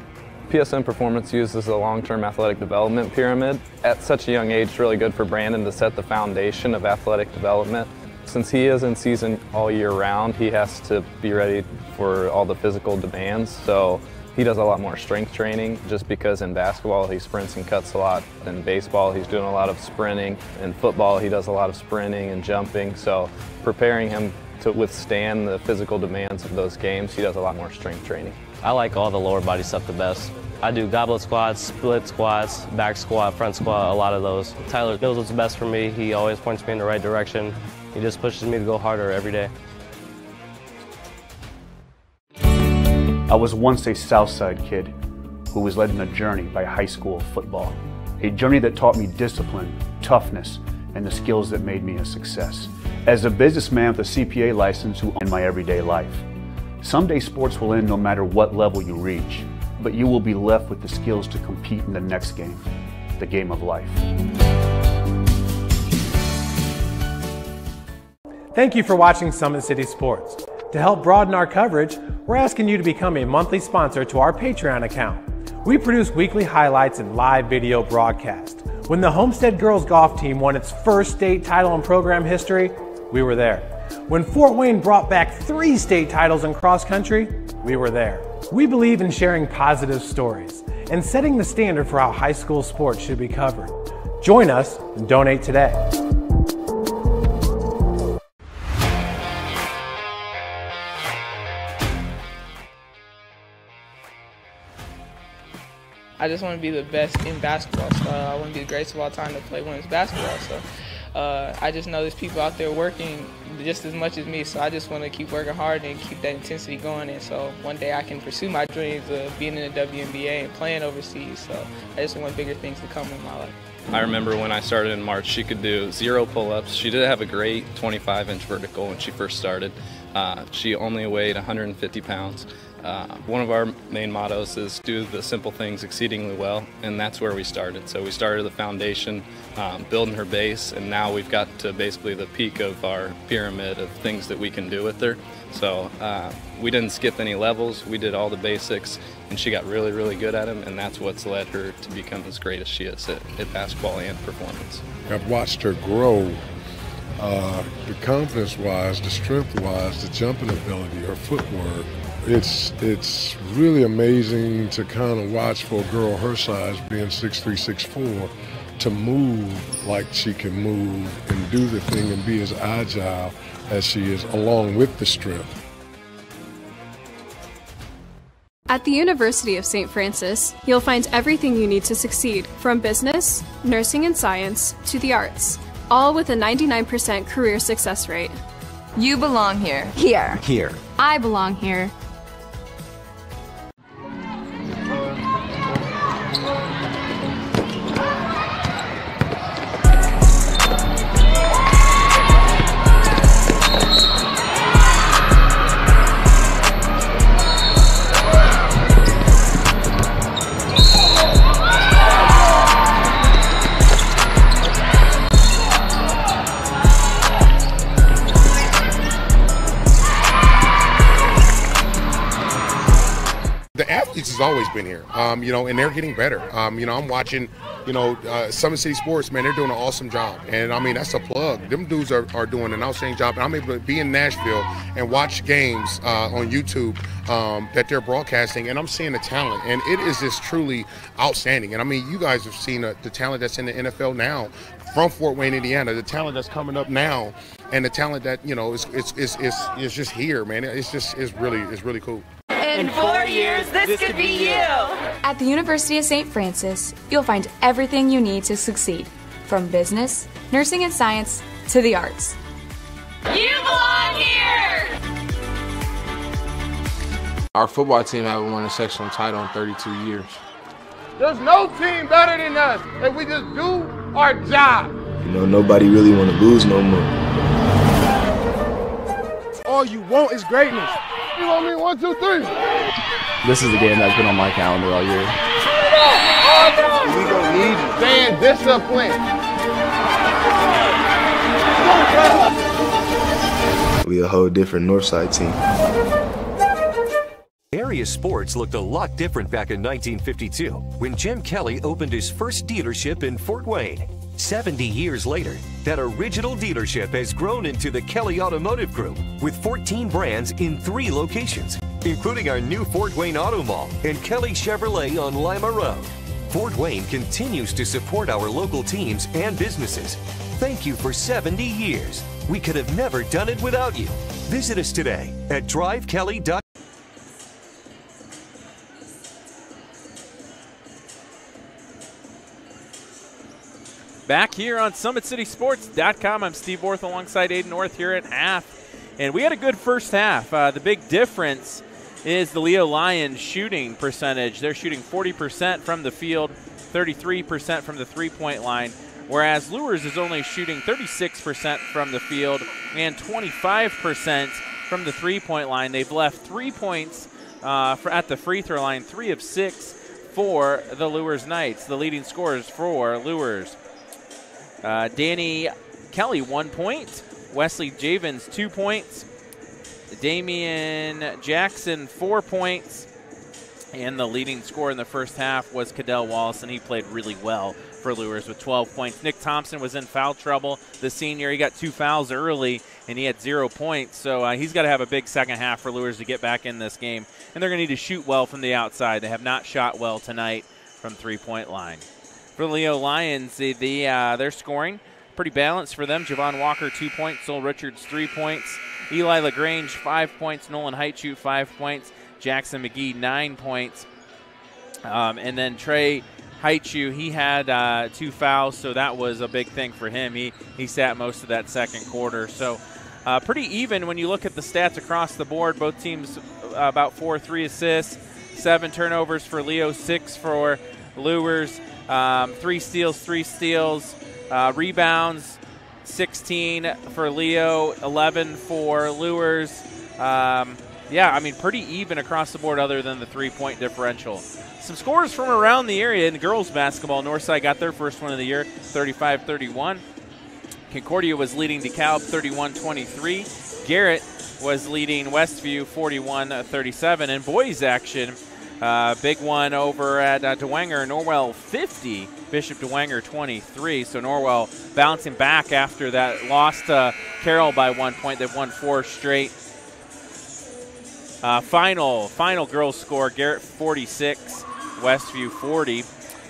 P S M Performance uses a long-term athletic development pyramid. At such a young age, it's really good for Brandon to set the foundation of athletic development. Since he is in season all year round, he has to be ready for all the physical demands, so he does a lot more strength training, just because in basketball he sprints and cuts a lot. In baseball he's doing a lot of sprinting. In football he does a lot of sprinting and jumping, so preparing him to withstand the physical demands of those games, he does a lot more strength training. I like all the lower body stuff the best. I do goblet squats, split squats, back squat, front squat, a lot of those. Tyler knows what's best for me. He always points me in the right direction. He just pushes me to go harder every day. I was once a Southside kid who was led on a journey by high school football. A journey that taught me discipline, toughness, and the skills that made me a success. As a businessman with a C P A license who owned my everyday life. Someday sports will end no matter what level you reach, but you will be left with the skills to compete in the next game, the game of life. Thank you for watching Summit City Sports. To help broaden our coverage, we're asking you to become a monthly sponsor to our Patreon account. We produce weekly highlights and live video broadcasts. When the Homestead Girls Golf Team won its first state title in program history, we were there. When Fort Wayne brought back three state titles in cross country, we were there. We believe in sharing positive stories and setting the standard for how high school sports should be covered. Join us and donate today. I just want to be the best in basketball, so I want to be the greatest of all time to play women's basketball. So uh, I just know there's people out there working just as much as me, so I just want to keep working hard and keep that intensity going. And so one day I can pursue my dreams of being in the W N B A and playing overseas. So I just want bigger things to come in my life. I remember when I started in March, she could do zero pull-ups. She did have a great twenty-five inch vertical when she first started. Uh, she only weighed one hundred fifty pounds. Uh, one of our main mottos is do the simple things exceedingly well, and that's where we started. So we started the foundation, um, building her base, and now we've got to basically the peak of our pyramid of things that we can do with her. So uh, we didn't skip any levels, we did all the basics, and she got really, really good at them, and that's what's led her to become as great as she is at, at basketball and performance. I've watched her grow. Uh, the confidence-wise, the strength-wise, the jumping ability, her footwork. It's, it's really amazing to kind of watch for a girl her size, being six three, six four, to move like she can move and do the thing and be as agile as she is, along with the strength. At the University of Saint Francis, you'll find everything you need to succeed, from business, nursing and science, to the arts. All with a ninety-nine percent career success rate. You belong here. Here. Here. I belong here. Has always been here, um, you know, and they're getting better. Um, you know, I'm watching, you know, uh, Summit City Sports, man, they're doing an awesome job. And, I mean, that's a plug. Them dudes are, are doing an outstanding job. And I'm able to be in Nashville and watch games uh, on YouTube um, that they're broadcasting, and I'm seeing the talent. And it is just truly outstanding. And, I mean, you guys have seen uh, the talent that's in the N F L now from Fort Wayne, Indiana, the talent that's coming up now, and the talent that, you know, is, is, is, is, is just here, man. It's just it's really, it's really cool. In four years, this, this could be you. At the University of Saint Francis, you'll find everything you need to succeed, from business, nursing and science, to the arts. You belong here! Our football team haven't won a sectional title in thirty-two years. There's no team better than us. If we just do our job. You know, nobody really want to lose no more. All you want is greatness. You want me one, two, three. This is the game that's been on my calendar all year. We gonna need you. Staying disciplined. We a whole different Northside team. Area sports looked a lot different back in nineteen fifty-two when Jim Kelly opened his first dealership in Fort Wayne. seventy years later, that original dealership has grown into the Kelly Automotive Group with fourteen brands in three locations, including our new Fort Wayne Auto Mall and Kelly Chevrolet on Lima Road. Fort Wayne continues to support our local teams and businesses. Thank you for seventy years. We could have never done it without you. Visit us today at Drive Kelly dot com. Back here on Summit City Sports dot com, I'm Steve Worth alongside Aiden North here at half. And we had a good first half. Uh, the big difference is the Leo Lions shooting percentage. They're shooting forty percent from the field, thirty-three percent from the three-point line, whereas Luers is only shooting thirty-six percent from the field and twenty-five percent from the three-point line. They've left three points uh, for at the free throw line, three of six for the Luers Knights. The leading scorers for Luers. Uh, Danny Kelly, one point. Wesley Javens, two points. Damian Jackson, four points. And the leading scorer in the first half was Cadell Wallace, and he played really well for Luers with twelve points. Nick Thompson was in foul trouble, the senior. He got two fouls early, and he had zero points. So uh, he's got to have a big second half for Luers to get back in this game. And they're going to need to shoot well from the outside. They have not shot well tonight from three-point line. For the Leo Lions, the, the, uh, they're scoring pretty balanced for them. Javon Walker, two points. Sol Richards, three points. Eli LaGrange, five points. Nolan Haichu, five points. Jackson McGee, nine points. Um, and then Trey Haichu, he had uh, two fouls, so that was a big thing for him. He, he sat most of that second quarter. So uh, pretty even when you look at the stats across the board. Both teams uh, about four, three assists, seven turnovers for Leo, six for Luers. Um, three steals, three steals, uh, rebounds, sixteen for Leo, eleven for Luers. Um, yeah, I mean, pretty even across the board other than the three-point differential. Some scores from around the area in girls basketball. Northside got their first one of the year, thirty-five thirty-one. Concordia was leading DeKalb, thirty-one twenty-three. Garrett was leading Westview, forty-one thirty-seven. And boys action. Uh, big one over at uh, DeWanger, Norwell fifty, Bishop DeWanger twenty-three. So Norwell bouncing back after that loss to Carroll by one point. They've won four straight. Uh, final, final girls score, Garrett forty-six, Westview forty.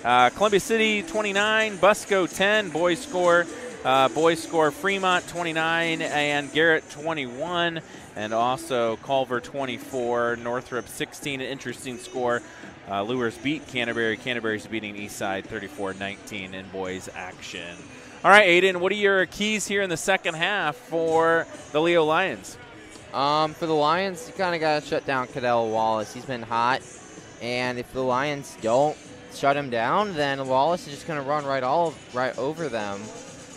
Uh, Columbia City twenty-nine, Busco ten, boys score. Uh, boys score Fremont twenty-nine and Garrett twenty-one, and also Culver twenty-four, Northrop sixteen. An interesting score. Uh, Luers beat Canterbury. Canterbury's beating Eastside thirty-four nineteen in boys action. All right, Aiden, what are your keys here in the second half for the Leo Lions? Um, for the Lions, you kind of got to shut down Cadell Wallace. He's been hot, and if the Lions don't shut him down, then Wallace is just going to run right all right over them.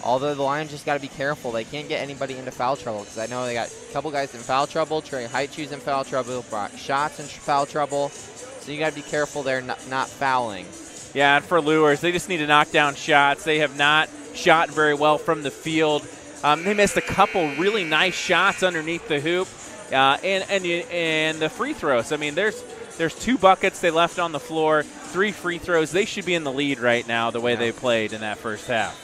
Although the Lions just got to be careful. They can't get anybody into foul trouble because I know they got a couple guys in foul trouble. Trey Haichu's in foul trouble. Brock Schott's in foul trouble. So you got to be careful there not, not fouling. Yeah, and for Luers, they just need to knock down shots. They have not shot very well from the field. Um, they missed a couple really nice shots underneath the hoop uh, and, and, and the free throws. I mean, there's, there's two buckets they left on the floor, three free throws. They should be in the lead right now the way yeah. they played in that first half.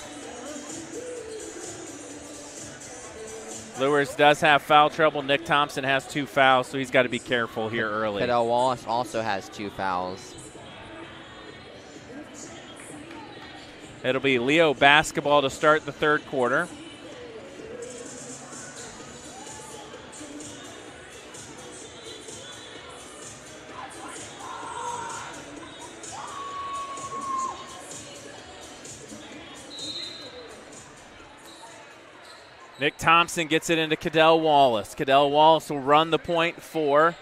Luers does have foul trouble. Nick Thompson has two fouls, so he's got to be careful here early. Cadell Wallace also has two fouls. It'll be Leo basketball to start the third quarter. Nick Thompson gets it into Cadell Wallace. Cadell Wallace will run the point for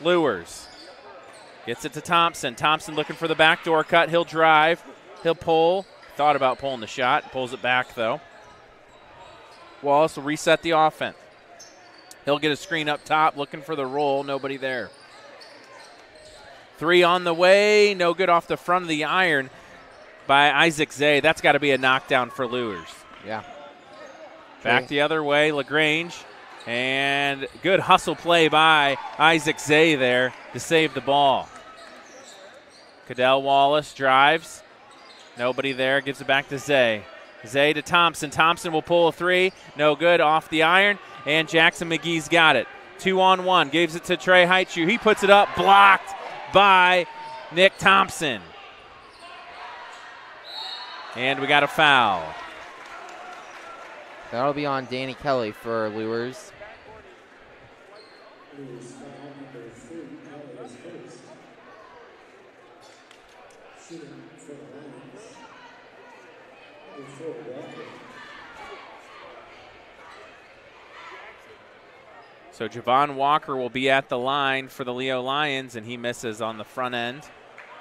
Luers. Gets it to Thompson. Thompson looking for the backdoor cut. He'll drive. He'll pull. thought about pulling the shot. Pulls it back, though. Wallace will reset the offense. He'll get a screen up top, looking for the roll. Nobody there. Three on the way. No good off the front of the iron by Isaac Zay. That's got to be a knockdown for Luers. Yeah. Back the other way, LaGrange. And good hustle play by Isaac Zay there to save the ball. Cadell Wallace drives. Nobody there. Gives it back to Zay. Zay to Thompson. Thompson will pull a three. No good. Off the iron. And Jackson McGee's got it. Two on one. Gives it to Trey Heitchu. He puts it up. Blocked by Nick Thompson. And we got a foul. That'll be on Danny Kelly for Luers. So Javon Walker will be at the line for the Leo Lions, and he misses on the front end.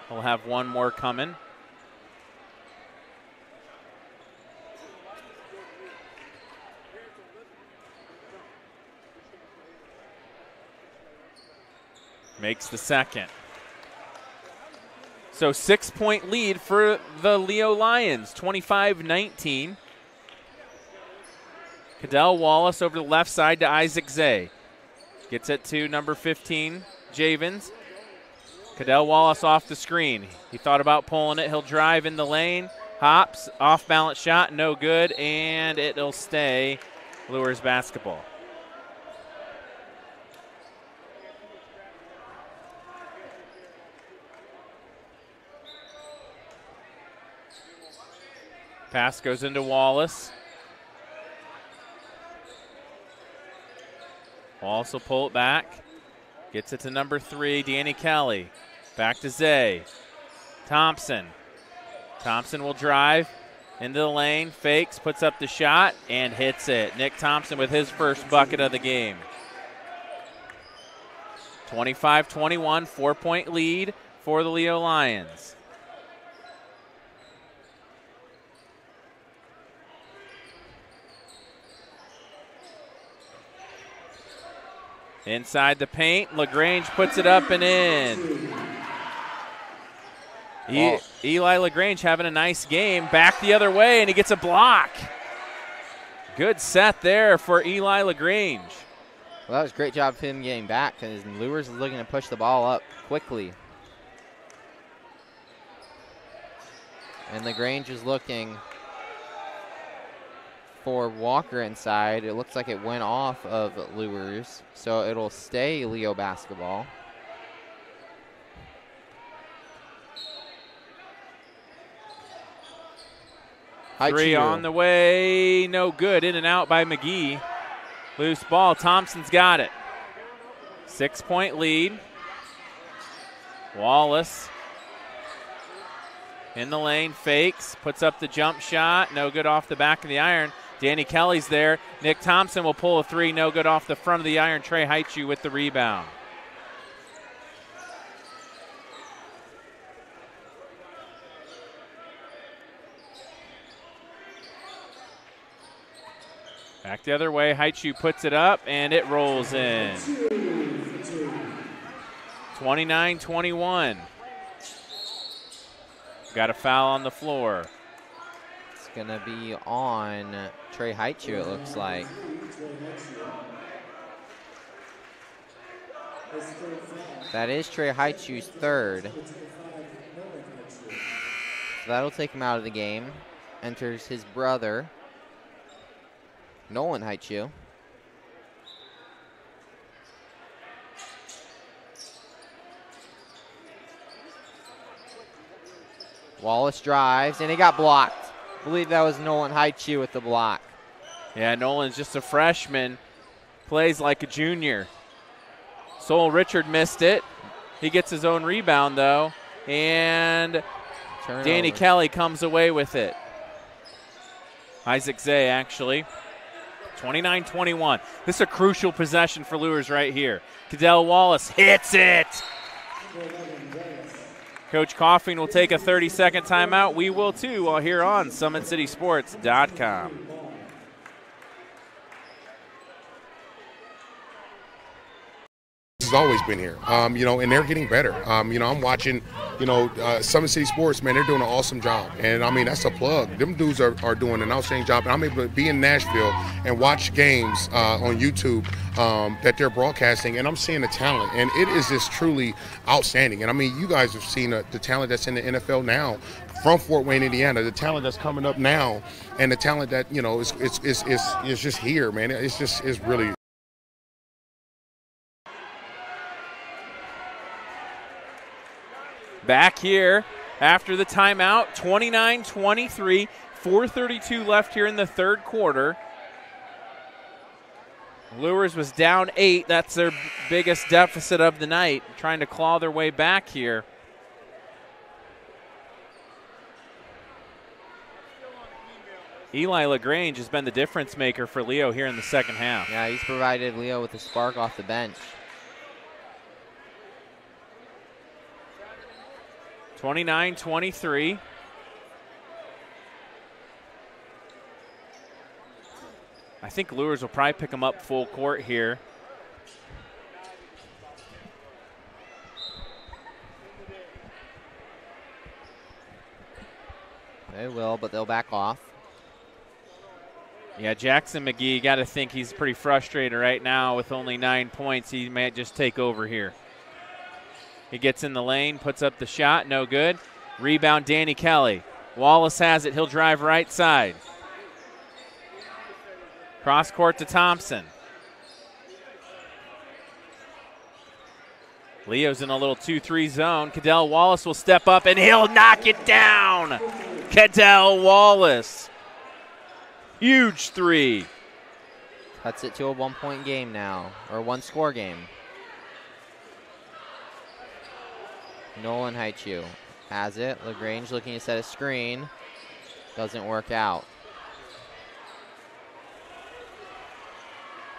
He'll have one more coming. Makes the second. So six-point lead for the Leo Lions, twenty-five nineteen. Cadell Wallace over the left side to Isaac Zay. Gets it to number fifteen, Javens. Cadell Wallace off the screen. He thought about pulling it. He'll drive in the lane. Hops, off-balance shot, no good, and it'll stay Luers basketball. Pass goes into Wallace. Wallace will pull it back. Gets it to number three, Danny Kelly. Back to Zay. Thompson. Thompson will drive into the lane. Fakes, puts up the shot, and hits it. Nick Thompson with his first bucket of the game. twenty-five twenty-one, four-point lead for the Leo Lions. Inside the paint, LaGrange puts it up and in. E Eli LaGrange having a nice game. Back the other way, and he gets a block. Good set there for Eli LaGrange. Well, that was a great job of him getting back because Luers is looking to push the ball up quickly. And LaGrange is looking for Walker inside. It looks like it went off of Luers, so it'll stay Leo basketball. Three on the way, no good. In and out by McGee. Loose ball. Thompson's got it. Six-point lead. Wallace in the lane, fakes, puts up the jump shot, no good off the back of the iron. Danny Kelly's there. Nick Thompson will pull a three, no good off the front of the iron. Trey Heitchu with the rebound. Back the other way, Heitchu puts it up, and it rolls in. twenty-nine twenty-one. Got a foul on the floor. It's going to be on Trey Heitchu, it looks like. That is Trey Heitchu's third. So that'll take him out of the game. Enters his brother, Nolan Heitchu. Wallace drives, and it got blocked. I believe that was Nolan Heitchu with the block. Yeah, Nolan's just a freshman. Plays like a junior. Sol Richard missed it. He gets his own rebound, though. And turnover. Danny Kelly comes away with it. Isaac Zay, actually. twenty-nine twenty-one. This is a crucial possession for Luers right here. Cadell Wallace hits it. Coach Coffin will take a thirty-second timeout. We will, too, while here on Summit City Sports dot com. Has always been here, um, you know, and they're getting better. Um, you know, I'm watching, you know, uh, Summit City Sports, man, they're doing an awesome job. And, I mean, that's a plug. Them dudes are, are doing an outstanding job. And I'm able to be in Nashville and watch games uh, on YouTube um, that they're broadcasting, and I'm seeing the talent. And it is just truly outstanding. And, I mean, you guys have seen uh, the talent that's in the N F L now from Fort Wayne, Indiana, the talent that's coming up now, and the talent that, you know, is, is, is, is, is just here, man. It's just it's really – Back here after the timeout, twenty-nine twenty-three, four thirty-two left here in the third quarter. Luers was down eight. That's their biggest deficit of the night, trying to claw their way back here. Eli LaGrange has been the difference maker for Leo here in the second half. Yeah, he's provided Leo with a spark off the bench. twenty-nine twenty-three. I think Luers will probably pick him up full court here. They will, but they'll back off. Yeah, Jackson McGee, got to think he's pretty frustrated right now with only nine points. He might just take over here. He gets in the lane, puts up the shot, no good. Rebound, Danny Kelly. Wallace has it, he'll drive right side. Cross court to Thompson. Leo's in a little two three zone. Cadell Wallace will step up and he'll knock it down. Cadell Wallace. Huge three. Cuts it to a one-point game now, or one-score game. Nolan Haichu has it. LaGrange looking to set a screen. Doesn't work out.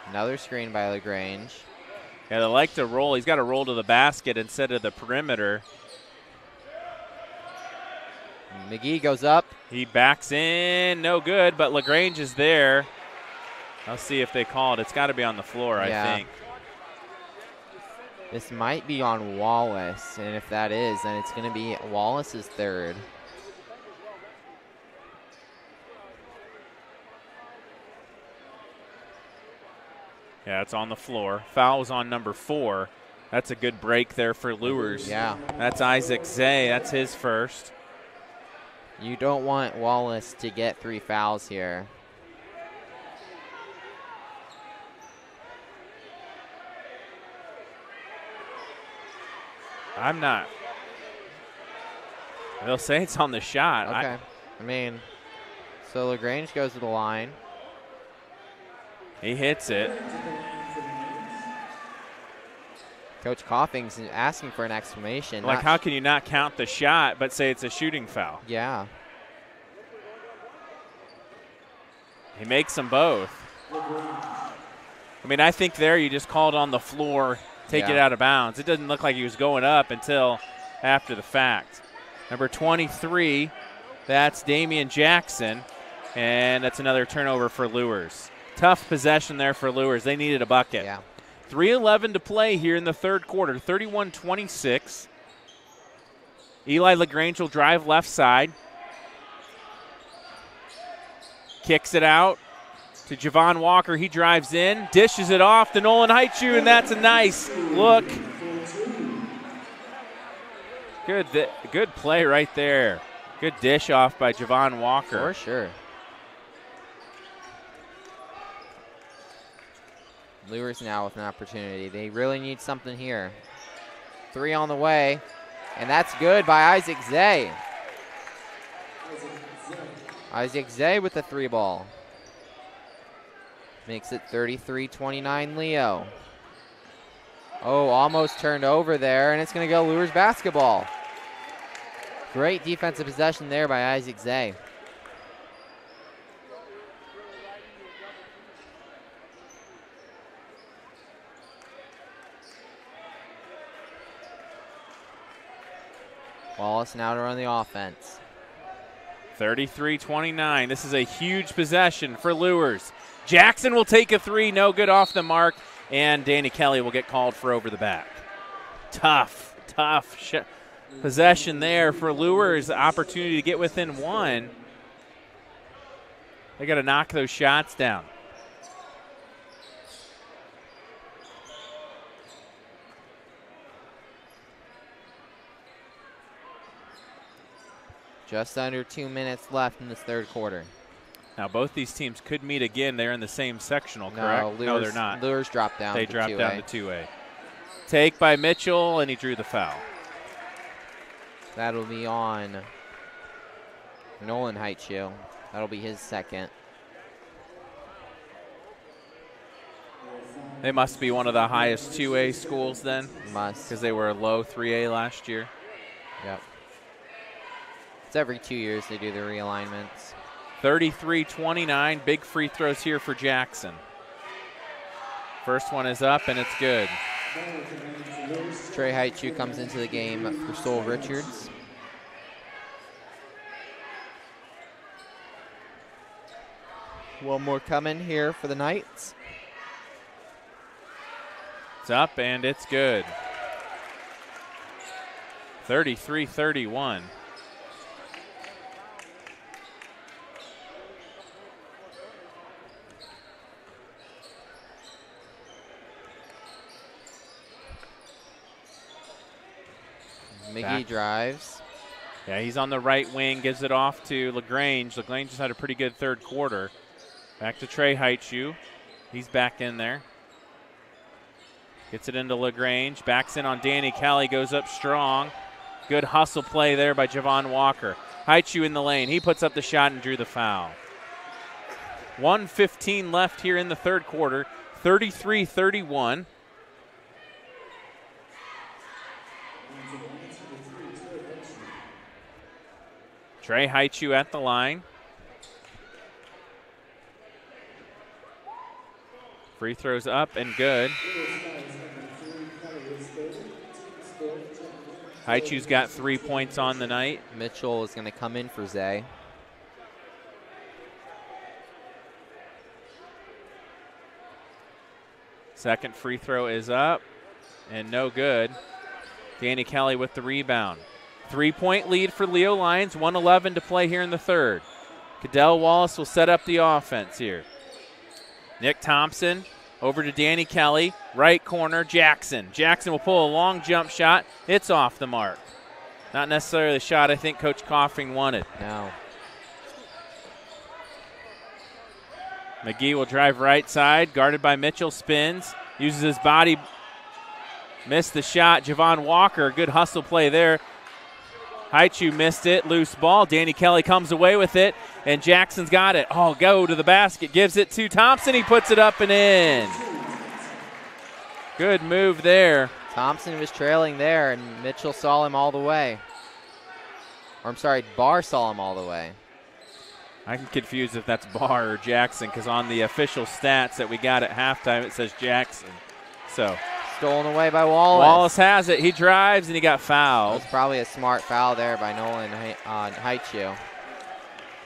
Another screen by LaGrange. Yeah, they like to roll. He's got to roll to the basket instead of the perimeter. McGee goes up. He backs in. No good, but LaGrange is there. I'll see if they call it. It's got to be on the floor, yeah. I think. This might be on Wallace, and if that is, then it's going to be Wallace's third. Yeah, it's on the floor. Foul's on number four. That's a good break there for Luers. Yeah. That's Isaac Zay. That's his first. You don't want Wallace to get three fouls here. I'm not. They'll say it's on the shot. Okay. I, I mean, so LaGrange goes to the line. He hits it. Coach Coffing's asking for an exclamation. Like, how can you not count the shot but say it's a shooting foul? Yeah. He makes them both. I mean, I think there you just called on the floor. Take yeah. it out of bounds. It doesn't look like he was going up until after the fact. Number twenty-three, that's Damian Jackson, and that's another turnover for Luers. Tough possession there for Luers. They needed a bucket. Yeah. three eleven to play here in the third quarter, thirty-one twenty-six. Eli LaGrange will drive left side. Kicks it out to Javon Walker. He drives in, dishes it off to Nolan Haichu, and that's a nice look. Good good play right there. Good dish off by Javon Walker. For sure. Luers now with an opportunity. They really need something here. Three on the way, and that's good by Isaac Zay. Isaac Zay with the three ball. Makes it thirty-three twenty-nine Leo. Oh, almost turned over there, and it's going to go Luers basketball. Great defensive possession there by Isaac Zay. Wallace now to run the offense. thirty-three twenty-nine. This is a huge possession for Luers. Jackson will take a three, no good off the mark, and Danny Kelly will get called for over the back. Tough, tough sh possession there for Luers. Opportunity to get within one. They got to knock those shots down. Just under two minutes left in this third quarter. Now, both these teams could meet again. They're in the same sectional, correct? No, Luers, no they're not. Luers dropped down they to dropped two A. down to two A. Take by Mitchell, and he drew the foul. That'll be on Nolan Heitschild. That'll be his second. They must be one of the highest two A schools then. Must. Because they were a low three A last year. Yep. It's every two years they do the realignments. thirty-three twenty-nine, big free throws here for Jackson. First one is up and it's good. Trey Haichu comes into the game for Sol Richards. One more coming here for the Knights. It's up and it's good. thirty-three thirty-one. McGee drives. Yeah, he's on the right wing, gives it off to LaGrange. LaGrange has had a pretty good third quarter. Back to Trey Haichu. He's back in there. Gets it into LaGrange. Backs in on Danny Kelly, goes up strong. Good hustle play there by Javon Walker. Haichu in the lane. He puts up the shot and drew the foul. one fifteen left here in the third quarter. thirty-three thirty-one. Trey Haichu at the line. Free throws up and good. Haichu's got three points on the night. Mitchell is going to come in for Zay. Second free throw is up and no good. Danny Kelly with the rebound. Three-point lead for Leo Lions, one eleven to play here in the third. Cadell Wallace will set up the offense here. Nick Thompson over to Danny Kelly, right corner, Jackson. Jackson will pull a long jump shot. It's off the mark. Not necessarily the shot I think Coach Coffing wanted. No. McGee will drive right side, guarded by Mitchell, spins, uses his body, missed the shot. Javon Walker, good hustle play there. Haichu missed it, loose ball. Danny Kelly comes away with it, and Jackson's got it. Oh, go to the basket, gives it to Thompson. He puts it up and in. Good move there. Thompson was trailing there, and Mitchell saw him all the way. Or I'm sorry, Barr saw him all the way. I'm confused if that's Barr or Jackson, because on the official stats that we got at halftime, it says Jackson. So. Stolen away by Wallace. Wallace has it. He drives, and he got fouled. It's probably a smart foul there by Nolan uh, Haichu.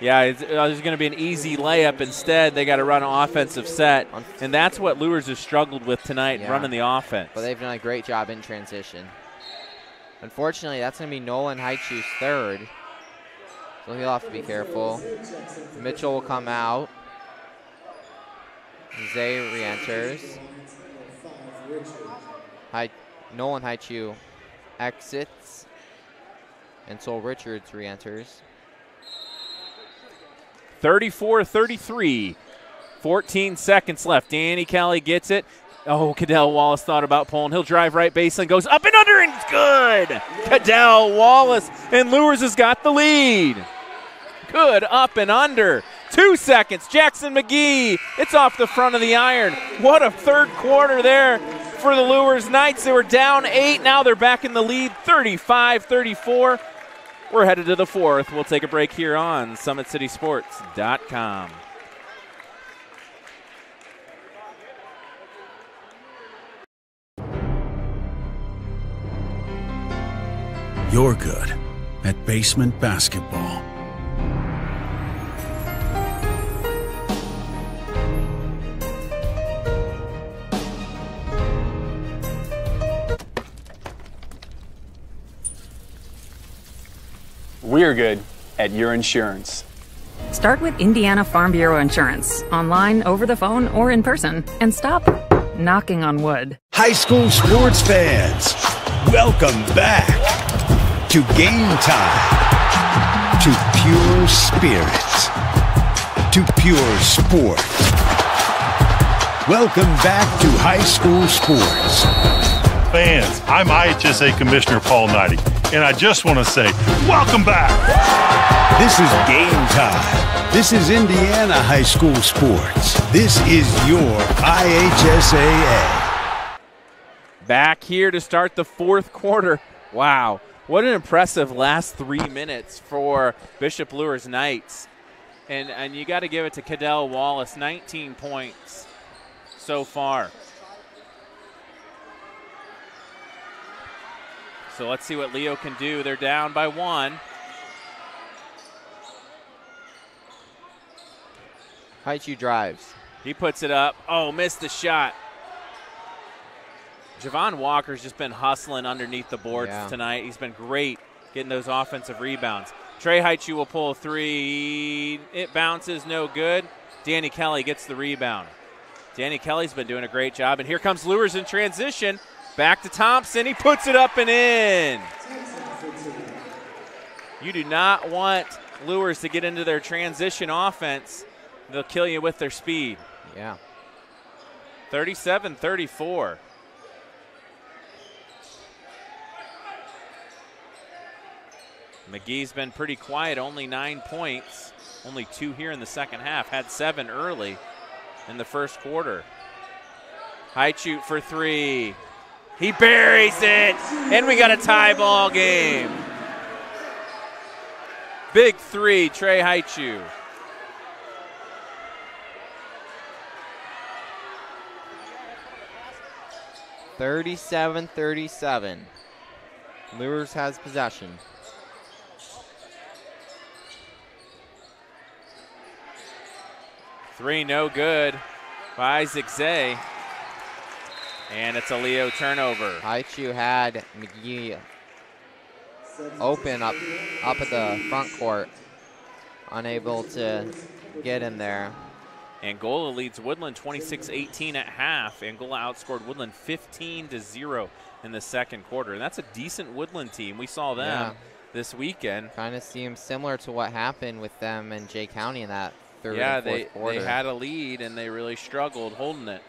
Yeah, it's, uh, there's going to be an easy layup. Instead, they got to run an offensive set, and that's what Luers has struggled with tonight, yeah. running the offense. But they've done a great job in transition. Unfortunately, that's going to be Nolan Haichu's third, so he'll have to be careful. Mitchell will come out. Zay re-enters. Hi, Nolan Haichu exits, and Sol Richards re-enters. thirty-four thirty-three, fourteen seconds left. Danny Kelly gets it. Oh, Cadell Wallace thought about pulling. He'll drive right baseline, goes up and under, and it's good. Cadell Wallace, and Luers has got the lead. Good up and under. Two seconds, Jackson McGee. It's off the front of the iron. What a third quarter there for the Luers Knights. They were down eight, now they're back in the lead, thirty-five thirty-four. We're headed to the fourth. We'll take a break here on Summit City Sports dot com. You're good. at basement basketball. We're good at your insurance. Start with Indiana Farm Bureau Insurance, online, over the phone, or in person, and stop knocking on wood. High school sports fans, welcome back to Game Time, to pure spirits, to pure sport. Welcome back to high school sports. Fans, I'm I H S A Commissioner Paul Knighty, and I just want to say, welcome back. This is Game Time. This is Indiana high school sports. This is your I H S A A. Back here to start the fourth quarter. Wow. What an impressive last three minutes for Bishop Luers Knights. And, and you got to give it to Cadell Wallace, nineteen points so far. So let's see what Leo can do. They're down by one. Haichu drives. He puts it up. Oh, missed the shot. Javon Walker's just been hustling underneath the boards yeah. tonight. He's been great getting those offensive rebounds. Trey Haichu will pull three. It bounces, no good. Danny Kelly gets the rebound. Danny Kelly's been doing a great job, and here comes Luers in transition. Back to Thompson. He puts it up and in. You do not want Luers to get into their transition offense. They'll kill you with their speed. Yeah. thirty-seven thirty-four. McGee's been pretty quiet, only nine points. Only two here in the second half. Had seven early in the first quarter. High shoot for three. He buries it, and we got a tie ball game. Big three, Trey Haichu. thirty-seven thirty-seven. Luers has possession. Three no good by Isaac Zay. And it's a Leo turnover. Haichu had McGee open up, up at the front court. Unable to get in there. Angola leads Woodland twenty-six eighteen at half. Angola outscored Woodland fifteen to zero in the second quarter. And that's a decent Woodland team. We saw them yeah. this weekend. Kind of seems similar to what happened with them in Jay County in that third yeah, and fourth they, quarter. Yeah, they had a lead, and they really struggled holding it.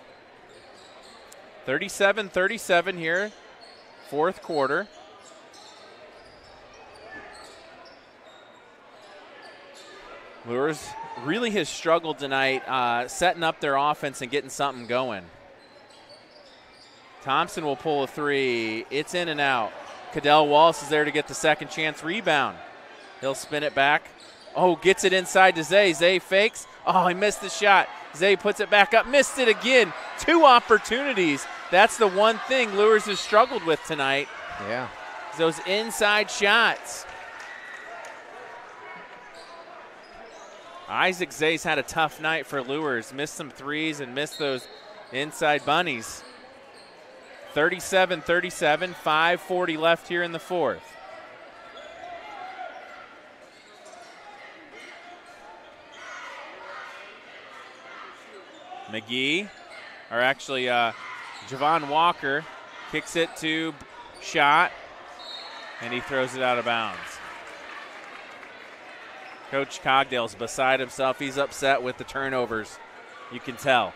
thirty-seven thirty-seven here, fourth quarter. Luers really has struggled tonight uh, setting up their offense and getting something going. Thompson will pull a three. It's in and out. Cadell Wallace is there to get the second chance rebound. He'll spin it back. Oh, gets it inside to Zay. Zay fakes. Oh, he missed the shot. Zay puts it back up. Missed it again. Two opportunities. That's the one thing Luers has struggled with tonight. Yeah. Those inside shots. Isaac Zay's had a tough night for Luers. Missed some threes and missed those inside bunnies. thirty-seven thirty-seven, five forty left here in the fourth. McGee, or actually uh, Javon Walker, kicks it to shot, and he throws it out of bounds. Coach Cogdale's beside himself. He's upset with the turnovers. You can tell.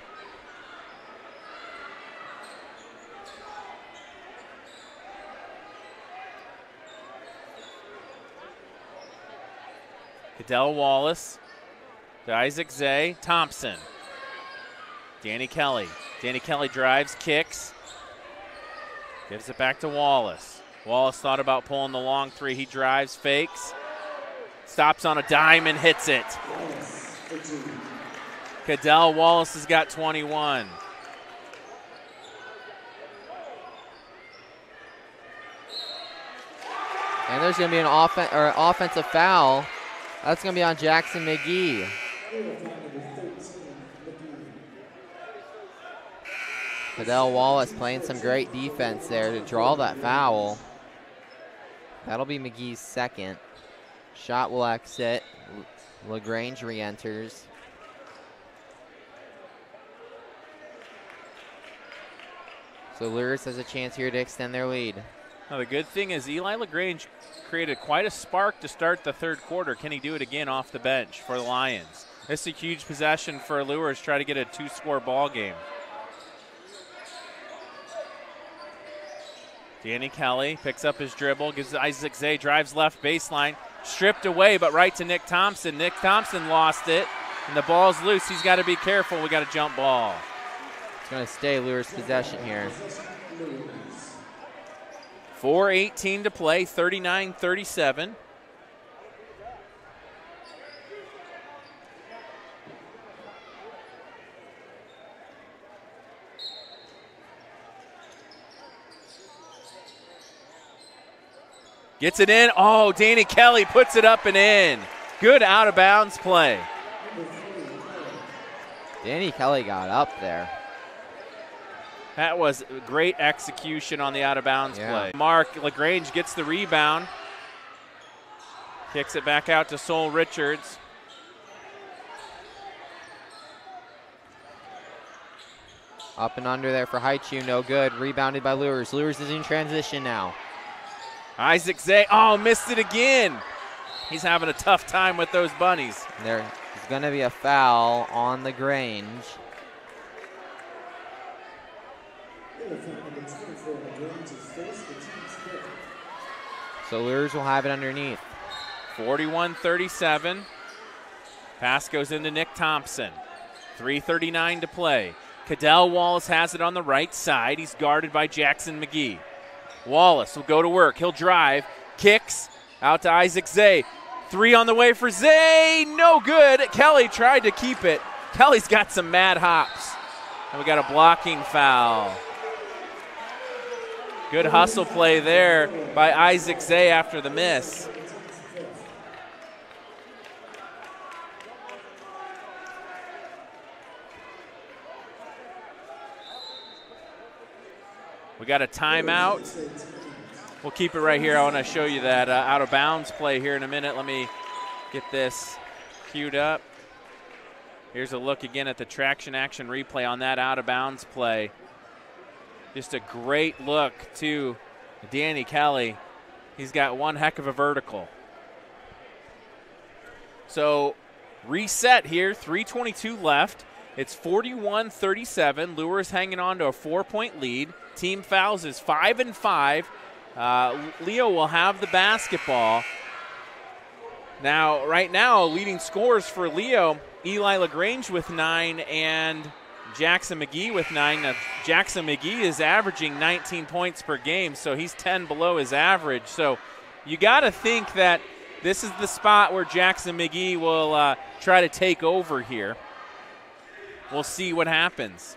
Cadell Wallace to Isaac Zay. Thompson. Danny Kelly. Danny Kelly drives, kicks. Gives it back to Wallace. Wallace thought about pulling the long three. He drives, fakes. Stops on a dime and hits it. Cadell Wallace has got twenty-one. And there's going to be an off or offensive foul. That's going to be on Jackson McGee. Cadell Wallace playing some great defense there to draw that foul. That'll be McGee's second. Shot will exit. LaGrange re-enters. So Luers has a chance here to extend their lead. Now the good thing is Eli LaGrange created quite a spark to start the third quarter. Can he do it again off the bench for the Lions? This is a huge possession for Luers, try to get a two-score ball game. Danny Kelly picks up his dribble, gives Isaac Zay, drives left baseline, stripped away but right to Nick Thompson. Nick Thompson lost it, and the ball's loose. He's got to be careful. We got a jump ball. It's going to stay Luers' possession here. four eighteen to play, thirty-nine thirty-seven. Gets it in. Oh, Danny Kelly puts it up and in. Good out-of-bounds play. Danny Kelly got up there. That was great execution on the out-of-bounds yeah. play. Mark LaGrange gets the rebound. Kicks it back out to Sol Richards. Up and under there for Haichu, no good. Rebounded by Luers. Luers is in transition now. Isaac Zay, oh, missed it again. He's having a tough time with those bunnies. There's gonna be a foul on LaGrange. So Luers will have it underneath. forty-one thirty-seven. Pass goes into Nick Thompson. three thirty-nine to play. Cadell Wallace has it on the right side. He's guarded by Jackson McGee. Wallace will go to work. He'll drive. Kicks out to Isaac Zay. Three on the way for Zay. No good. Kelly tried to keep it. Kelly's got some mad hops. And we got a blocking foul. Good hustle play there by Isaac Zay after the miss. We got a timeout. We'll keep it right here. I want to show you that uh, out of bounds play here in a minute. Let me get this queued up. Here's a look again at the traction action replay on that out of bounds play. Just a great look to Danny Kelly. He's got one heck of a vertical. So reset here, three twenty-two left. It's forty-one thirty-seven. Luers hanging on to a four-point lead. Team fouls is five and five. Uh, Leo will have the basketball. Now, right now, leading scores for Leo, Eli LaGrange with nine and Jackson McGee with nine. Now, Jackson McGee is averaging nineteen points per game, so he's ten below his average. So you got to think that this is the spot where Jackson McGee will uh, try to take over here. We'll see what happens.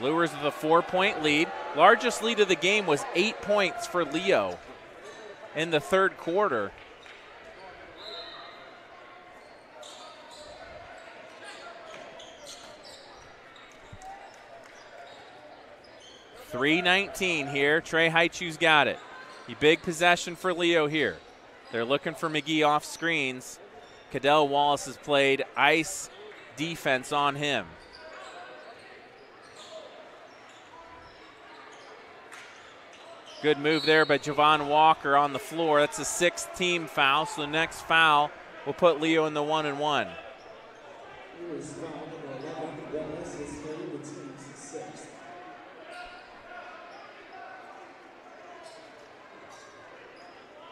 Luers with a four-point lead. Largest lead of the game was eight points for Leo in the third quarter. three nineteen here. Trey Haichu's got it. A big possession for Leo here. They're looking for McGee off screens. Cadell Wallace has played ice defense on him. Good move there by Javon Walker on the floor. That's a sixth team foul, so the next foul will put Leo in the one and one.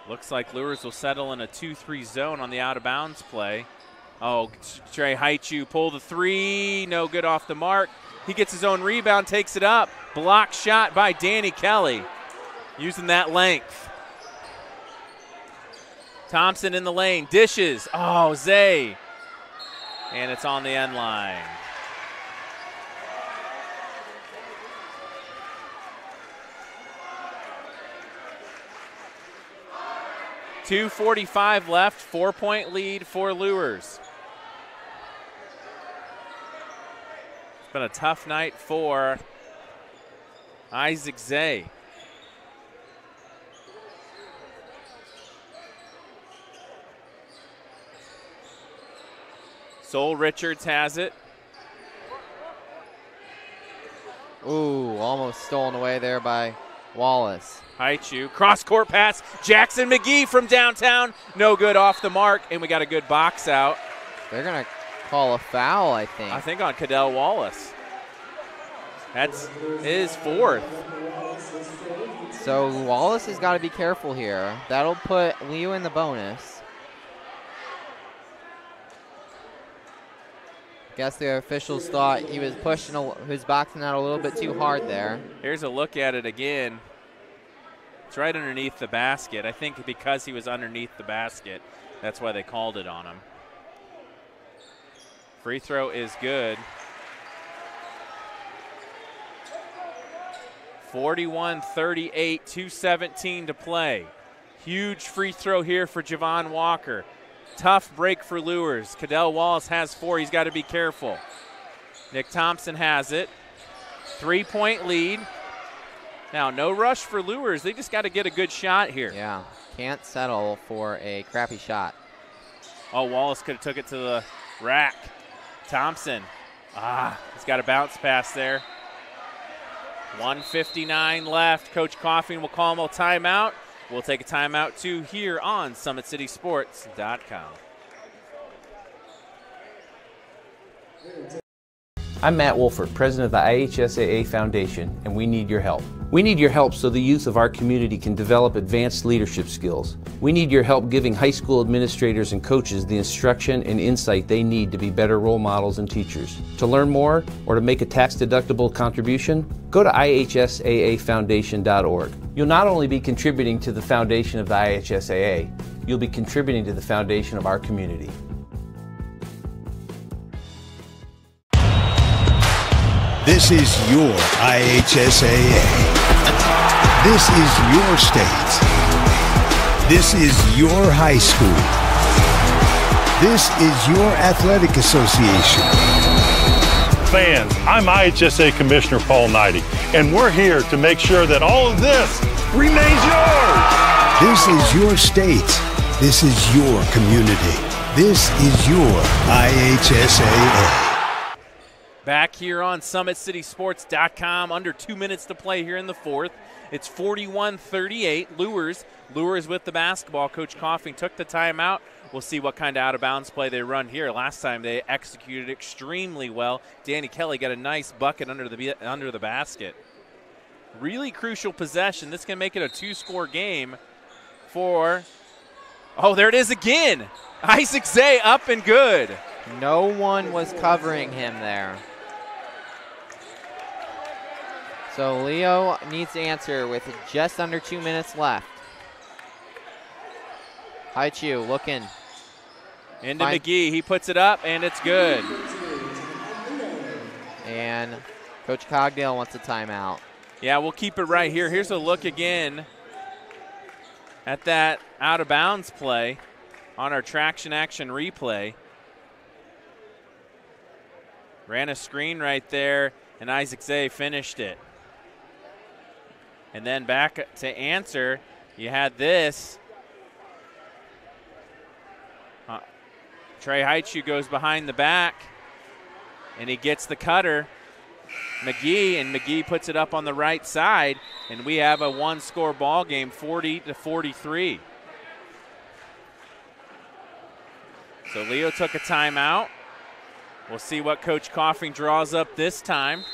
Looks like Luers will settle in a two three zone on the out-of-bounds play. Oh, Trey Haichu pull the three, no good off the mark. He gets his own rebound, takes it up. Block shot by Danny Kelly. Using that length. Thompson in the lane, dishes. Oh, Zay. And it's on the end line. two forty-five left, four-point lead for Luers. It's been a tough night for Isaac Zay. Sol Richards has it. Ooh, almost stolen away there by Wallace. Haichu, cross-court pass. Jackson McGee from downtown. No good, off the mark, and we got a good box out. They're going to call a foul, I think. I think on Cadell Wallace. That's his fourth. So Wallace has got to be careful here. That'll put Leo in the bonus. Guess the officials thought he was pushing, a, he was boxing out a little bit too hard there. Here's a look at it again. It's right underneath the basket. I think because he was underneath the basket, that's why they called it on him. Free throw is good. forty-one thirty-eight, two seventeen to play. Huge free throw here for Javon Walker. Tough break for Luers. Cadell Wallace has four. He's got to be careful. Nick Thompson has it. Three-point lead. Now, no rush for Luers. They just got to get a good shot here. Yeah, can't settle for a crappy shot. Oh, Wallace could have took it to the rack. Thompson. Ah, he's got a bounce pass there. one fifty-nine left. Coach Coffin will call him a timeout. We'll take a timeout, too, here on Summit City Sports dot com. I'm Matt Wolford, president of the I H S A A Foundation, and we need your help. We need your help so the youth of our community can develop advanced leadership skills. We need your help giving high school administrators and coaches the instruction and insight they need to be better role models and teachers. To learn more or to make a tax-deductible contribution, go to I H S A A foundation dot org. You'll not only be contributing to the foundation of the I H S A A, you'll be contributing to the foundation of our community. This is your I H S A A. This is your state. This is your high school. This is your athletic association. Fans, I'm I H S A Commissioner Paul Knighty, and we're here to make sure that all of this remains yours. This is your state. This is your community. This is your I H S A A. Back here on Summit City Sports dot com, under two minutes to play here in the fourth. It's forty-one thirty-eight, Luers. Luers with the basketball. Coach Coffin took the timeout. We'll see what kind of out-of-bounds play they run here. Last time they executed extremely well. Danny Kelly got a nice bucket under the, under the basket. Really crucial possession. This can make it a two-score game for, oh, there it is again. Isaac Zay up and good. No one was covering him there. So Leo needs to answer with just under two minutes left. Haichu looking. Into Find McGee. He puts it up, and it's good. And Coach Cogdale wants a timeout. Yeah, we'll keep it right here. Here's a look again at that out-of-bounds play on our traction action replay. Ran a screen right there, and Isaac Zay finished it. And then back to answer, you had this. Uh, Trey Haichu goes behind the back, and he gets the cutter. McGee, and McGee puts it up on the right side, and we have a one-score ball game, forty to forty-three. So Leo took a timeout. We'll see what Coach Coffin draws up this time.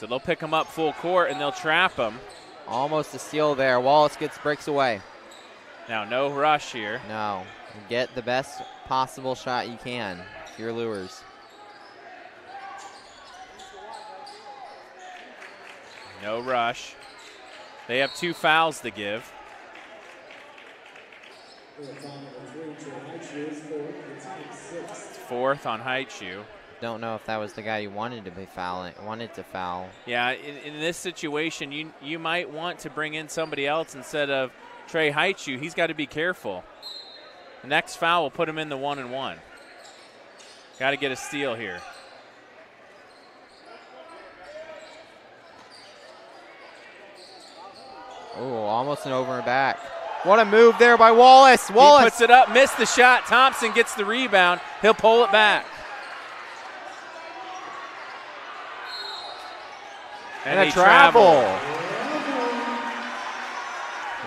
So they'll pick him up full court and they'll trap him. Almost a steal there. Wallace gets breaks away. Now, no rush here. No. Get the best possible shot you can. Your Luers. No rush. They have two fouls to give. Fourth on Haichu. Don't know if that was the guy you wanted to be fouling, wanted to foul. Yeah, in, in this situation, you you might want to bring in somebody else instead of Trey Haichu. He's got to be careful. The next foul will put him in the one and one. Got to get a steal here. Oh, almost an over and back. What a move there by Wallace. Wallace he puts it up, missed the shot. Thompson gets the rebound. He'll pull it back. And, and a travel. travel.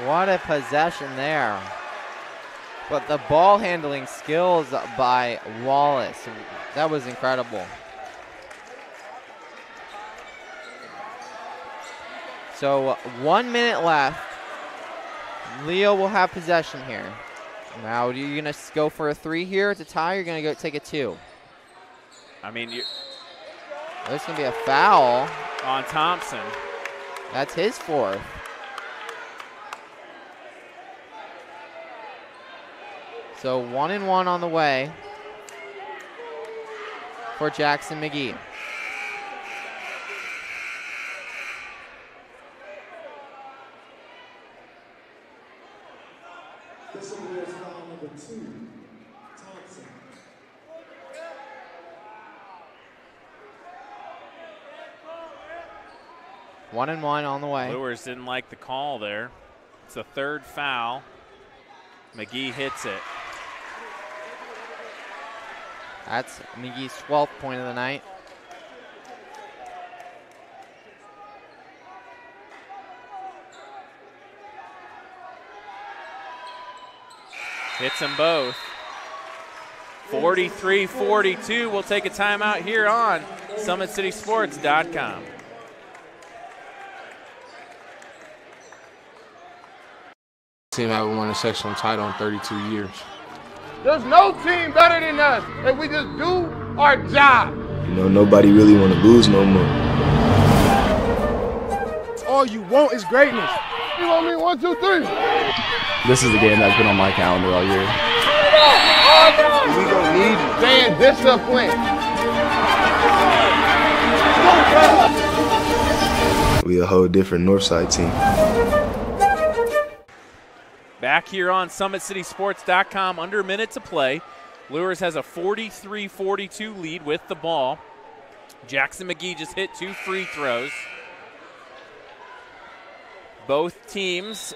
What a possession there. But the ball handling skills by Wallace, that was incredible. So one minute left. Leo will have possession here. Now, are you going to go for a three here to tie? You're going to go take a two. I mean, you. There's going to be a foul on Thompson. That's his fourth. So one and one on the way for Jackson McGee. One and one on the way. Luers didn't like the call there. It's a third foul. McGee hits it. That's McGee's twelfth point of the night. Hits them both. forty-three forty-two. We'll take a timeout here on Summit City Sports dot com. Team haven't won a sectional title in thirty-two years. There's no team better than us if we just do our job. You know, nobody really want to lose no more. All you want is greatness. You want me one, two, three. This is the game that's been on my calendar all year. We don't need you. Staying disciplined. We a whole different Northside team. Back here on Summit City Sports dot com, under a minute to play. Luers has a forty-three forty-two lead with the ball. Jackson McGee just hit two free throws. Both teams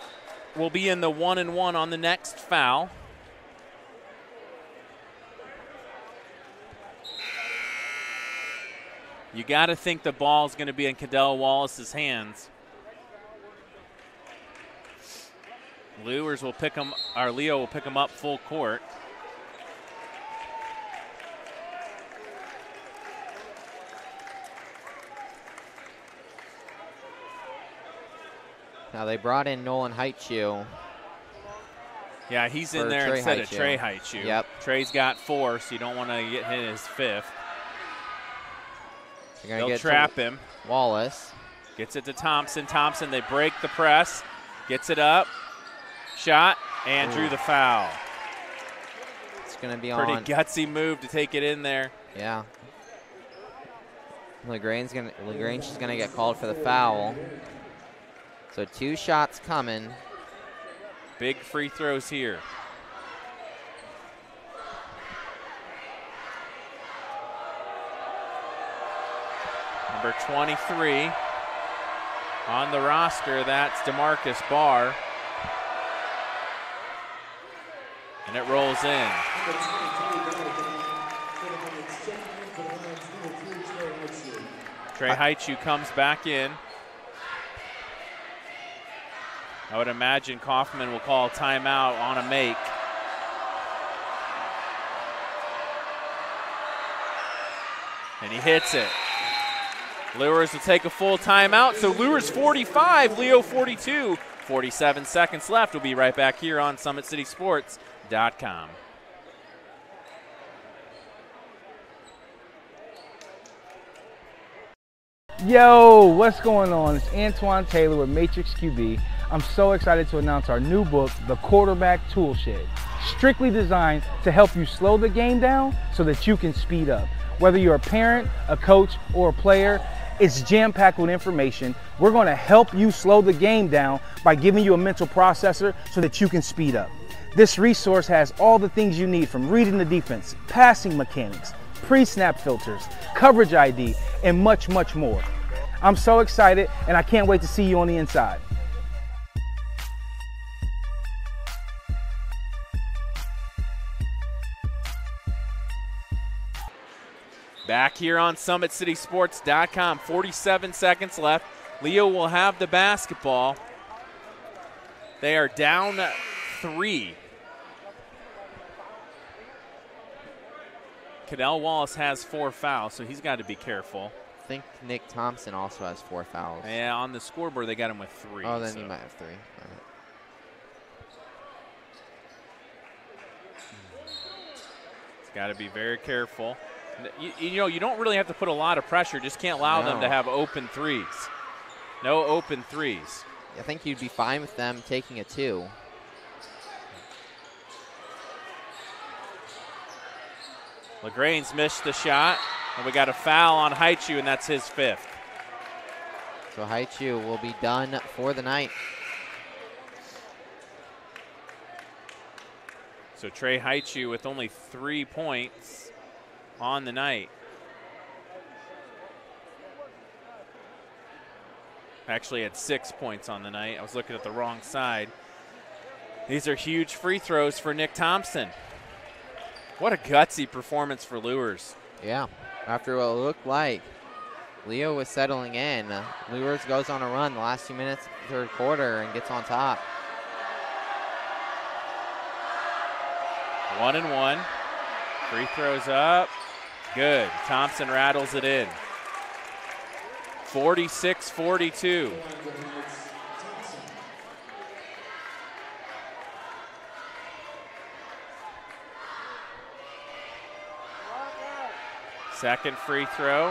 will be in the one and one on the next foul. You got to think the ball is going to be in Cadell Wallace's hands. Luers will pick him, or Leo will pick him up full court. Now they brought in Nolan Haichu. Yeah, he's in there Trey instead Haichu. of Trey Haichu. Yep. Trey's got four, so you don't want to get hit his fifth. They'll get trap him. Wallace. Gets it to Thompson. Thompson, they break the press. Gets it up. Shot and Ooh. drew the foul. It's going to be Pretty on. Pretty gutsy move to take it in there. Yeah. LaGrange is going to get called for the foul. So two shots coming. Big free throws here. Number twenty-three on the roster, that's DeMarcus Barr. And it rolls in. Trey Haichu comes back in. I would imagine Kaufman will call timeout on a make. And he hits it. Luers will take a full timeout. So Luers forty-five, Leo forty-two. forty-seven seconds left. We'll be right back here on Summit City Sports dot com. Yo, what's going on? It's Antoine Taylor with Matrix Q B. I'm so excited to announce our new book, The Quarterback Toolshed, strictly designed to help you slow the game down so that you can speed up. Whether you're a parent, a coach, or a player, it's jam-packed with information. We're going to help you slow the game down by giving you a mental processor so that you can speed up. This resource has all the things you need, from reading the defense, passing mechanics, pre-snap filters, coverage I D, and much, much more. I'm so excited, and I can't wait to see you on the inside. Back here on Summit City Sports dot com, forty-seven seconds left. Leo will have the basketball. They are down three. Cadell Wallace has four fouls, so he's got to be careful. I think Nick Thompson also has four fouls. Yeah, on the scoreboard they got him with three. Oh, then so. He might have three. All right. He's got to be very careful. You, you know, you don't really have to put a lot of pressure. Just can't allow no. them to have open threes. No open threes. I think you'd be fine with them taking a two. LeGrain's missed the shot, and we got a foul on Haichu, and that's his fifth. So Haichu will be done for the night. So Trey Haichu with only three points on the night. Actually had six points on the night. I was looking at the wrong side. These are huge free throws for Nick Thompson. What a gutsy performance for Luers. Yeah, after what looked like Leo was settling in, Luers goes on a run the last two minutes of the third quarter and gets on top. One and one. Free throws up. Good. Thompson rattles it in. forty-six forty-two. Second free throw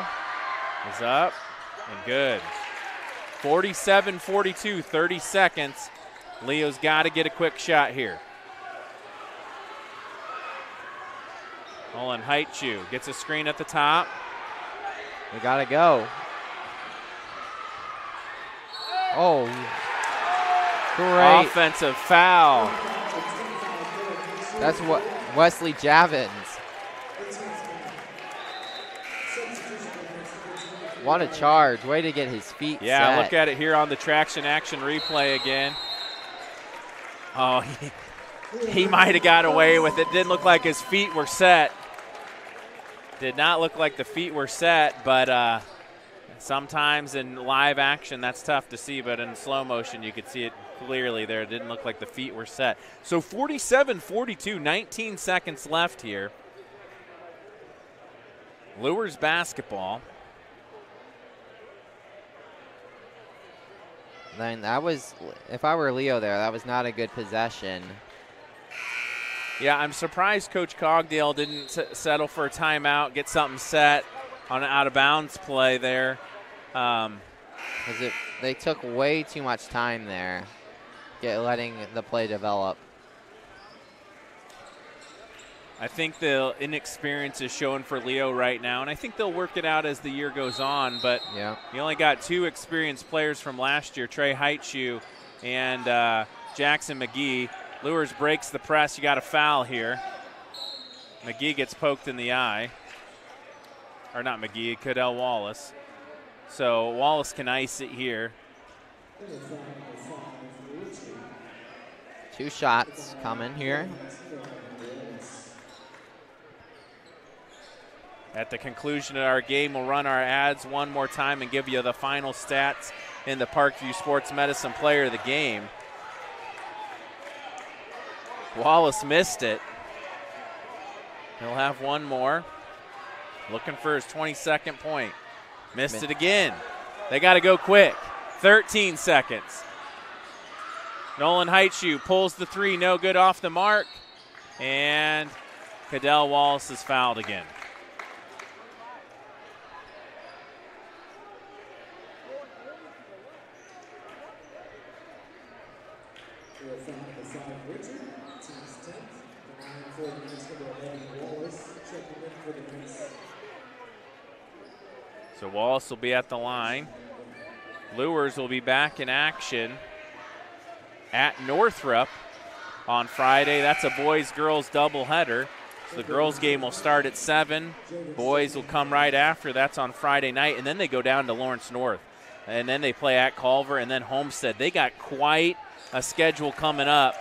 is up and good. forty-seven forty-two, thirty seconds. Leo's got to get a quick shot here. Olin Haichu gets a screen at the top. We got to go. Oh, great. Offensive foul. That's what Wesley Javins. What a charge. Way to get his feet yeah, set. Yeah, look at it here on the traction action replay again. Oh, he, he might have got away with it. Didn't look like his feet were set. Did not look like the feet were set, but uh, sometimes in live action that's tough to see, but in slow motion you could see it clearly there. It didn't look like the feet were set. So forty-seven forty-two, nineteen seconds left here. Luers basketball. Then that was, if I were Leo there, that was not a good possession. Yeah, I'm surprised Coach Cogdale didn't s settle for a timeout, get something set on an out-of-bounds play there. Um, it, they took way too much time there, get, letting the play develop. I think the inexperience is showing for Leo right now, and I think they'll work it out as the year goes on, but yeah. You only got two experienced players from last year, Trey Haichu and uh, Jackson McGee. Luers breaks the press. You got a foul here. McGee gets poked in the eye. Or not McGee, Cadell Wallace. So Wallace can ice it here. Two shots coming here. At the conclusion of our game, we'll run our ads one more time and give you the final stats in the Parkview Sports Medicine Player of the Game. Wallace missed it. He'll have one more. Looking for his twenty-second point. Missed it again. They got to go quick. thirteen seconds. Nolan Haichu pulls the three. No good, off the mark. And Cadell Wallace is fouled again. So Wallace will be at the line. Luers will be back in action at Northrup on Friday. That's a boys-girls doubleheader. So the girls game will start at seven. Boys will come right after. That's on Friday night. And then they go down to Lawrence North. And then they play at Culver and then Homestead. They got quite a schedule coming up.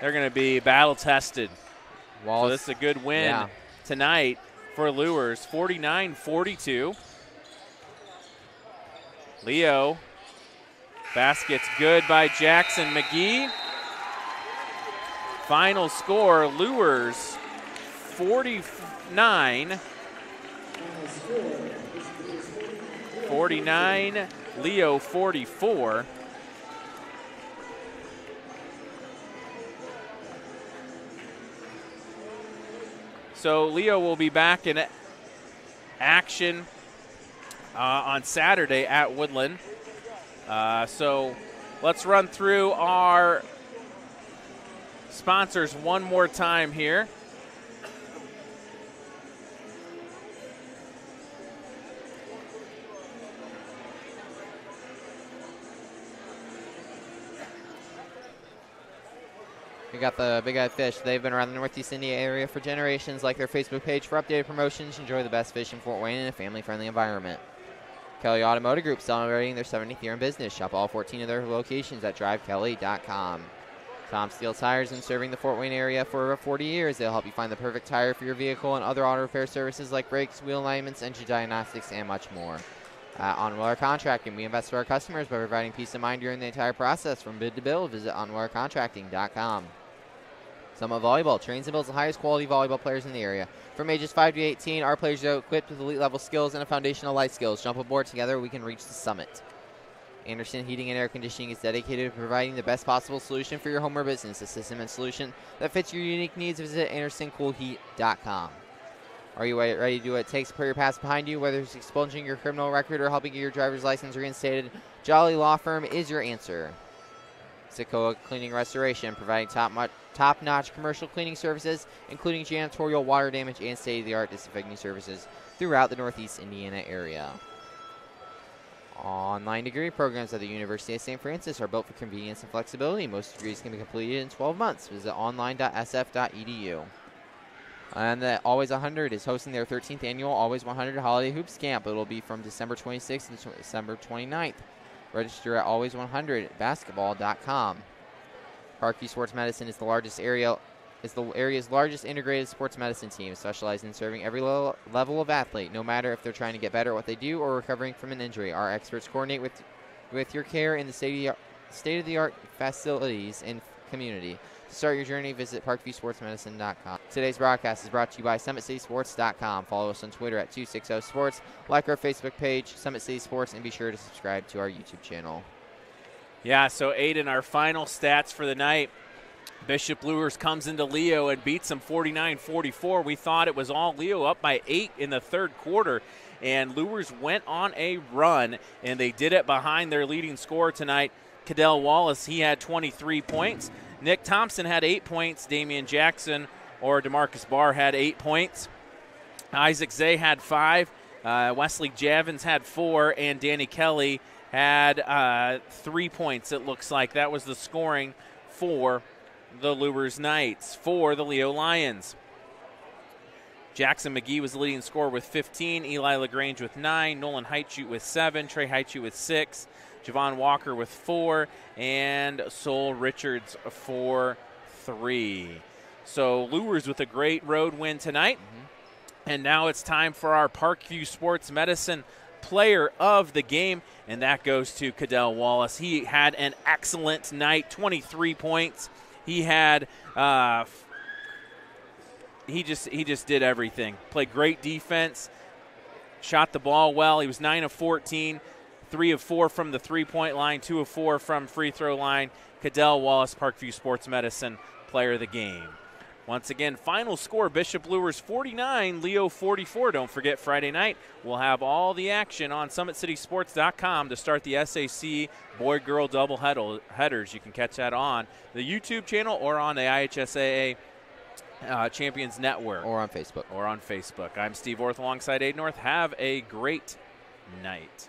They're going to be battle-tested. Wallace, so this is a good win yeah. tonight for Luers, forty-nine forty-two. Leo, basket's good by Jackson McGee. Final score, Luers forty-nine, forty-nine, Leo forty-four. So Leo will be back in action uh, on Saturday at Woodland. Uh, so let's run through our sponsors one more time here. We got the Big Eye Fish. They've been around the Northeast Indiana area for generations. Like their Facebook page for updated promotions. Enjoy the best fish in Fort Wayne in a family-friendly environment. Kelly Automotive Group, celebrating their seventieth year in business. Shop all fourteen of their locations at Drive Kelly dot com. Tom Steel Tires, in serving the Fort Wayne area for over forty years. They'll help you find the perfect tire for your vehicle and other auto repair services like brakes, wheel alignments, engine diagnostics, and much more. Uh, on Wire Contracting, we invest for our customers by providing peace of mind during the entire process. From bid to build, visit on wire contracting dot com. Summit Volleyball trains and builds the highest quality volleyball players in the area. From ages five to eighteen, our players are equipped with elite level skills and a foundational life skills. Jump aboard together, we can reach the summit. Anderson Heating and Air Conditioning is dedicated to providing the best possible solution for your home or business. A system and solution that fits your unique needs. Visit Anderson Cool Heat dot com. Are you ready to do what it takes to put your past behind you? Whether it's expunging your criminal record or helping get your driver's license reinstated, Jolly Law Firm is your answer. Sequoia Cleaning Restoration, providing top-notch top-notch commercial cleaning services, including janitorial, water damage, and state-of-the-art disinfecting services throughout the Northeast Indiana area. Online degree programs at the University of Saint Francis are built for convenience and flexibility. Most degrees can be completed in twelve months. Visit online dot s f dot e d u. And the Always one hundred is hosting their thirteenth annual Always one hundred Holiday Hoops Camp. It'll be from December twenty-sixth to December twenty-ninth. Register at always one hundred basketball dot com. Parkview Sports Medicine is the largest area is the area's largest integrated sports medicine team, specializing in serving every level, level of athlete, no matter if they're trying to get better at what they do or recovering from an injury. Our experts coordinate with with your care in the state-of-the-art state-of-the-art facilities and community. To start your journey, visit parkview sports medicine dot com. Today's broadcast is brought to you by Summit City Sports dot com. Follow us on Twitter at two sixty sports, like our Facebook page, Summit City Sports, and be sure to subscribe to our YouTube channel. Yeah, so Aiden, our final stats for the night. Bishop Luers comes into Leo and beats them forty-nine forty-four. We thought it was all Leo, up by eight in the third quarter. And Luers went on a run, and they did it behind their leading scorer tonight, Cadell Wallace. He had twenty-three points. Nick Thompson had eight points. Damian Jackson or DeMarcus Barr had eight points. Isaac Zay had five. Uh, Wesley Javins had four. And Danny Kelly had uh, three points, it looks like. That was the scoring for the Luers Knights, for the Leo Lions. Jackson McGee was the leading scorer with fifteen. Eli LaGrange with nine. Nolan Heitchute with seven. Trey Heitchute with six. Javon Walker with four, and Sol Richards for three. So Luers with a great road win tonight. Mm-hmm. And now it's time for our Parkview Sports Medicine player of the game, and that goes to Cadell Wallace. He had an excellent night, twenty-three points. He had uh, he just he just did everything. Played great defense, shot the ball well. He was nine of fourteen. Three of four from the three-point line, two of four from free throw line. Cadell Wallace, Parkview Sports Medicine, player of the game. Once again, final score, Bishop Luers forty-nine, Leo forty-four. Don't forget, Friday night, we'll have all the action on Summit City Sports dot com to start the S A C boy-girl double headers. You can catch that on the YouTube channel or on the I H S A A uh, Champions Network. Or on Facebook. Or on Facebook. I'm Steve Orth alongside Aid North. Have a great night.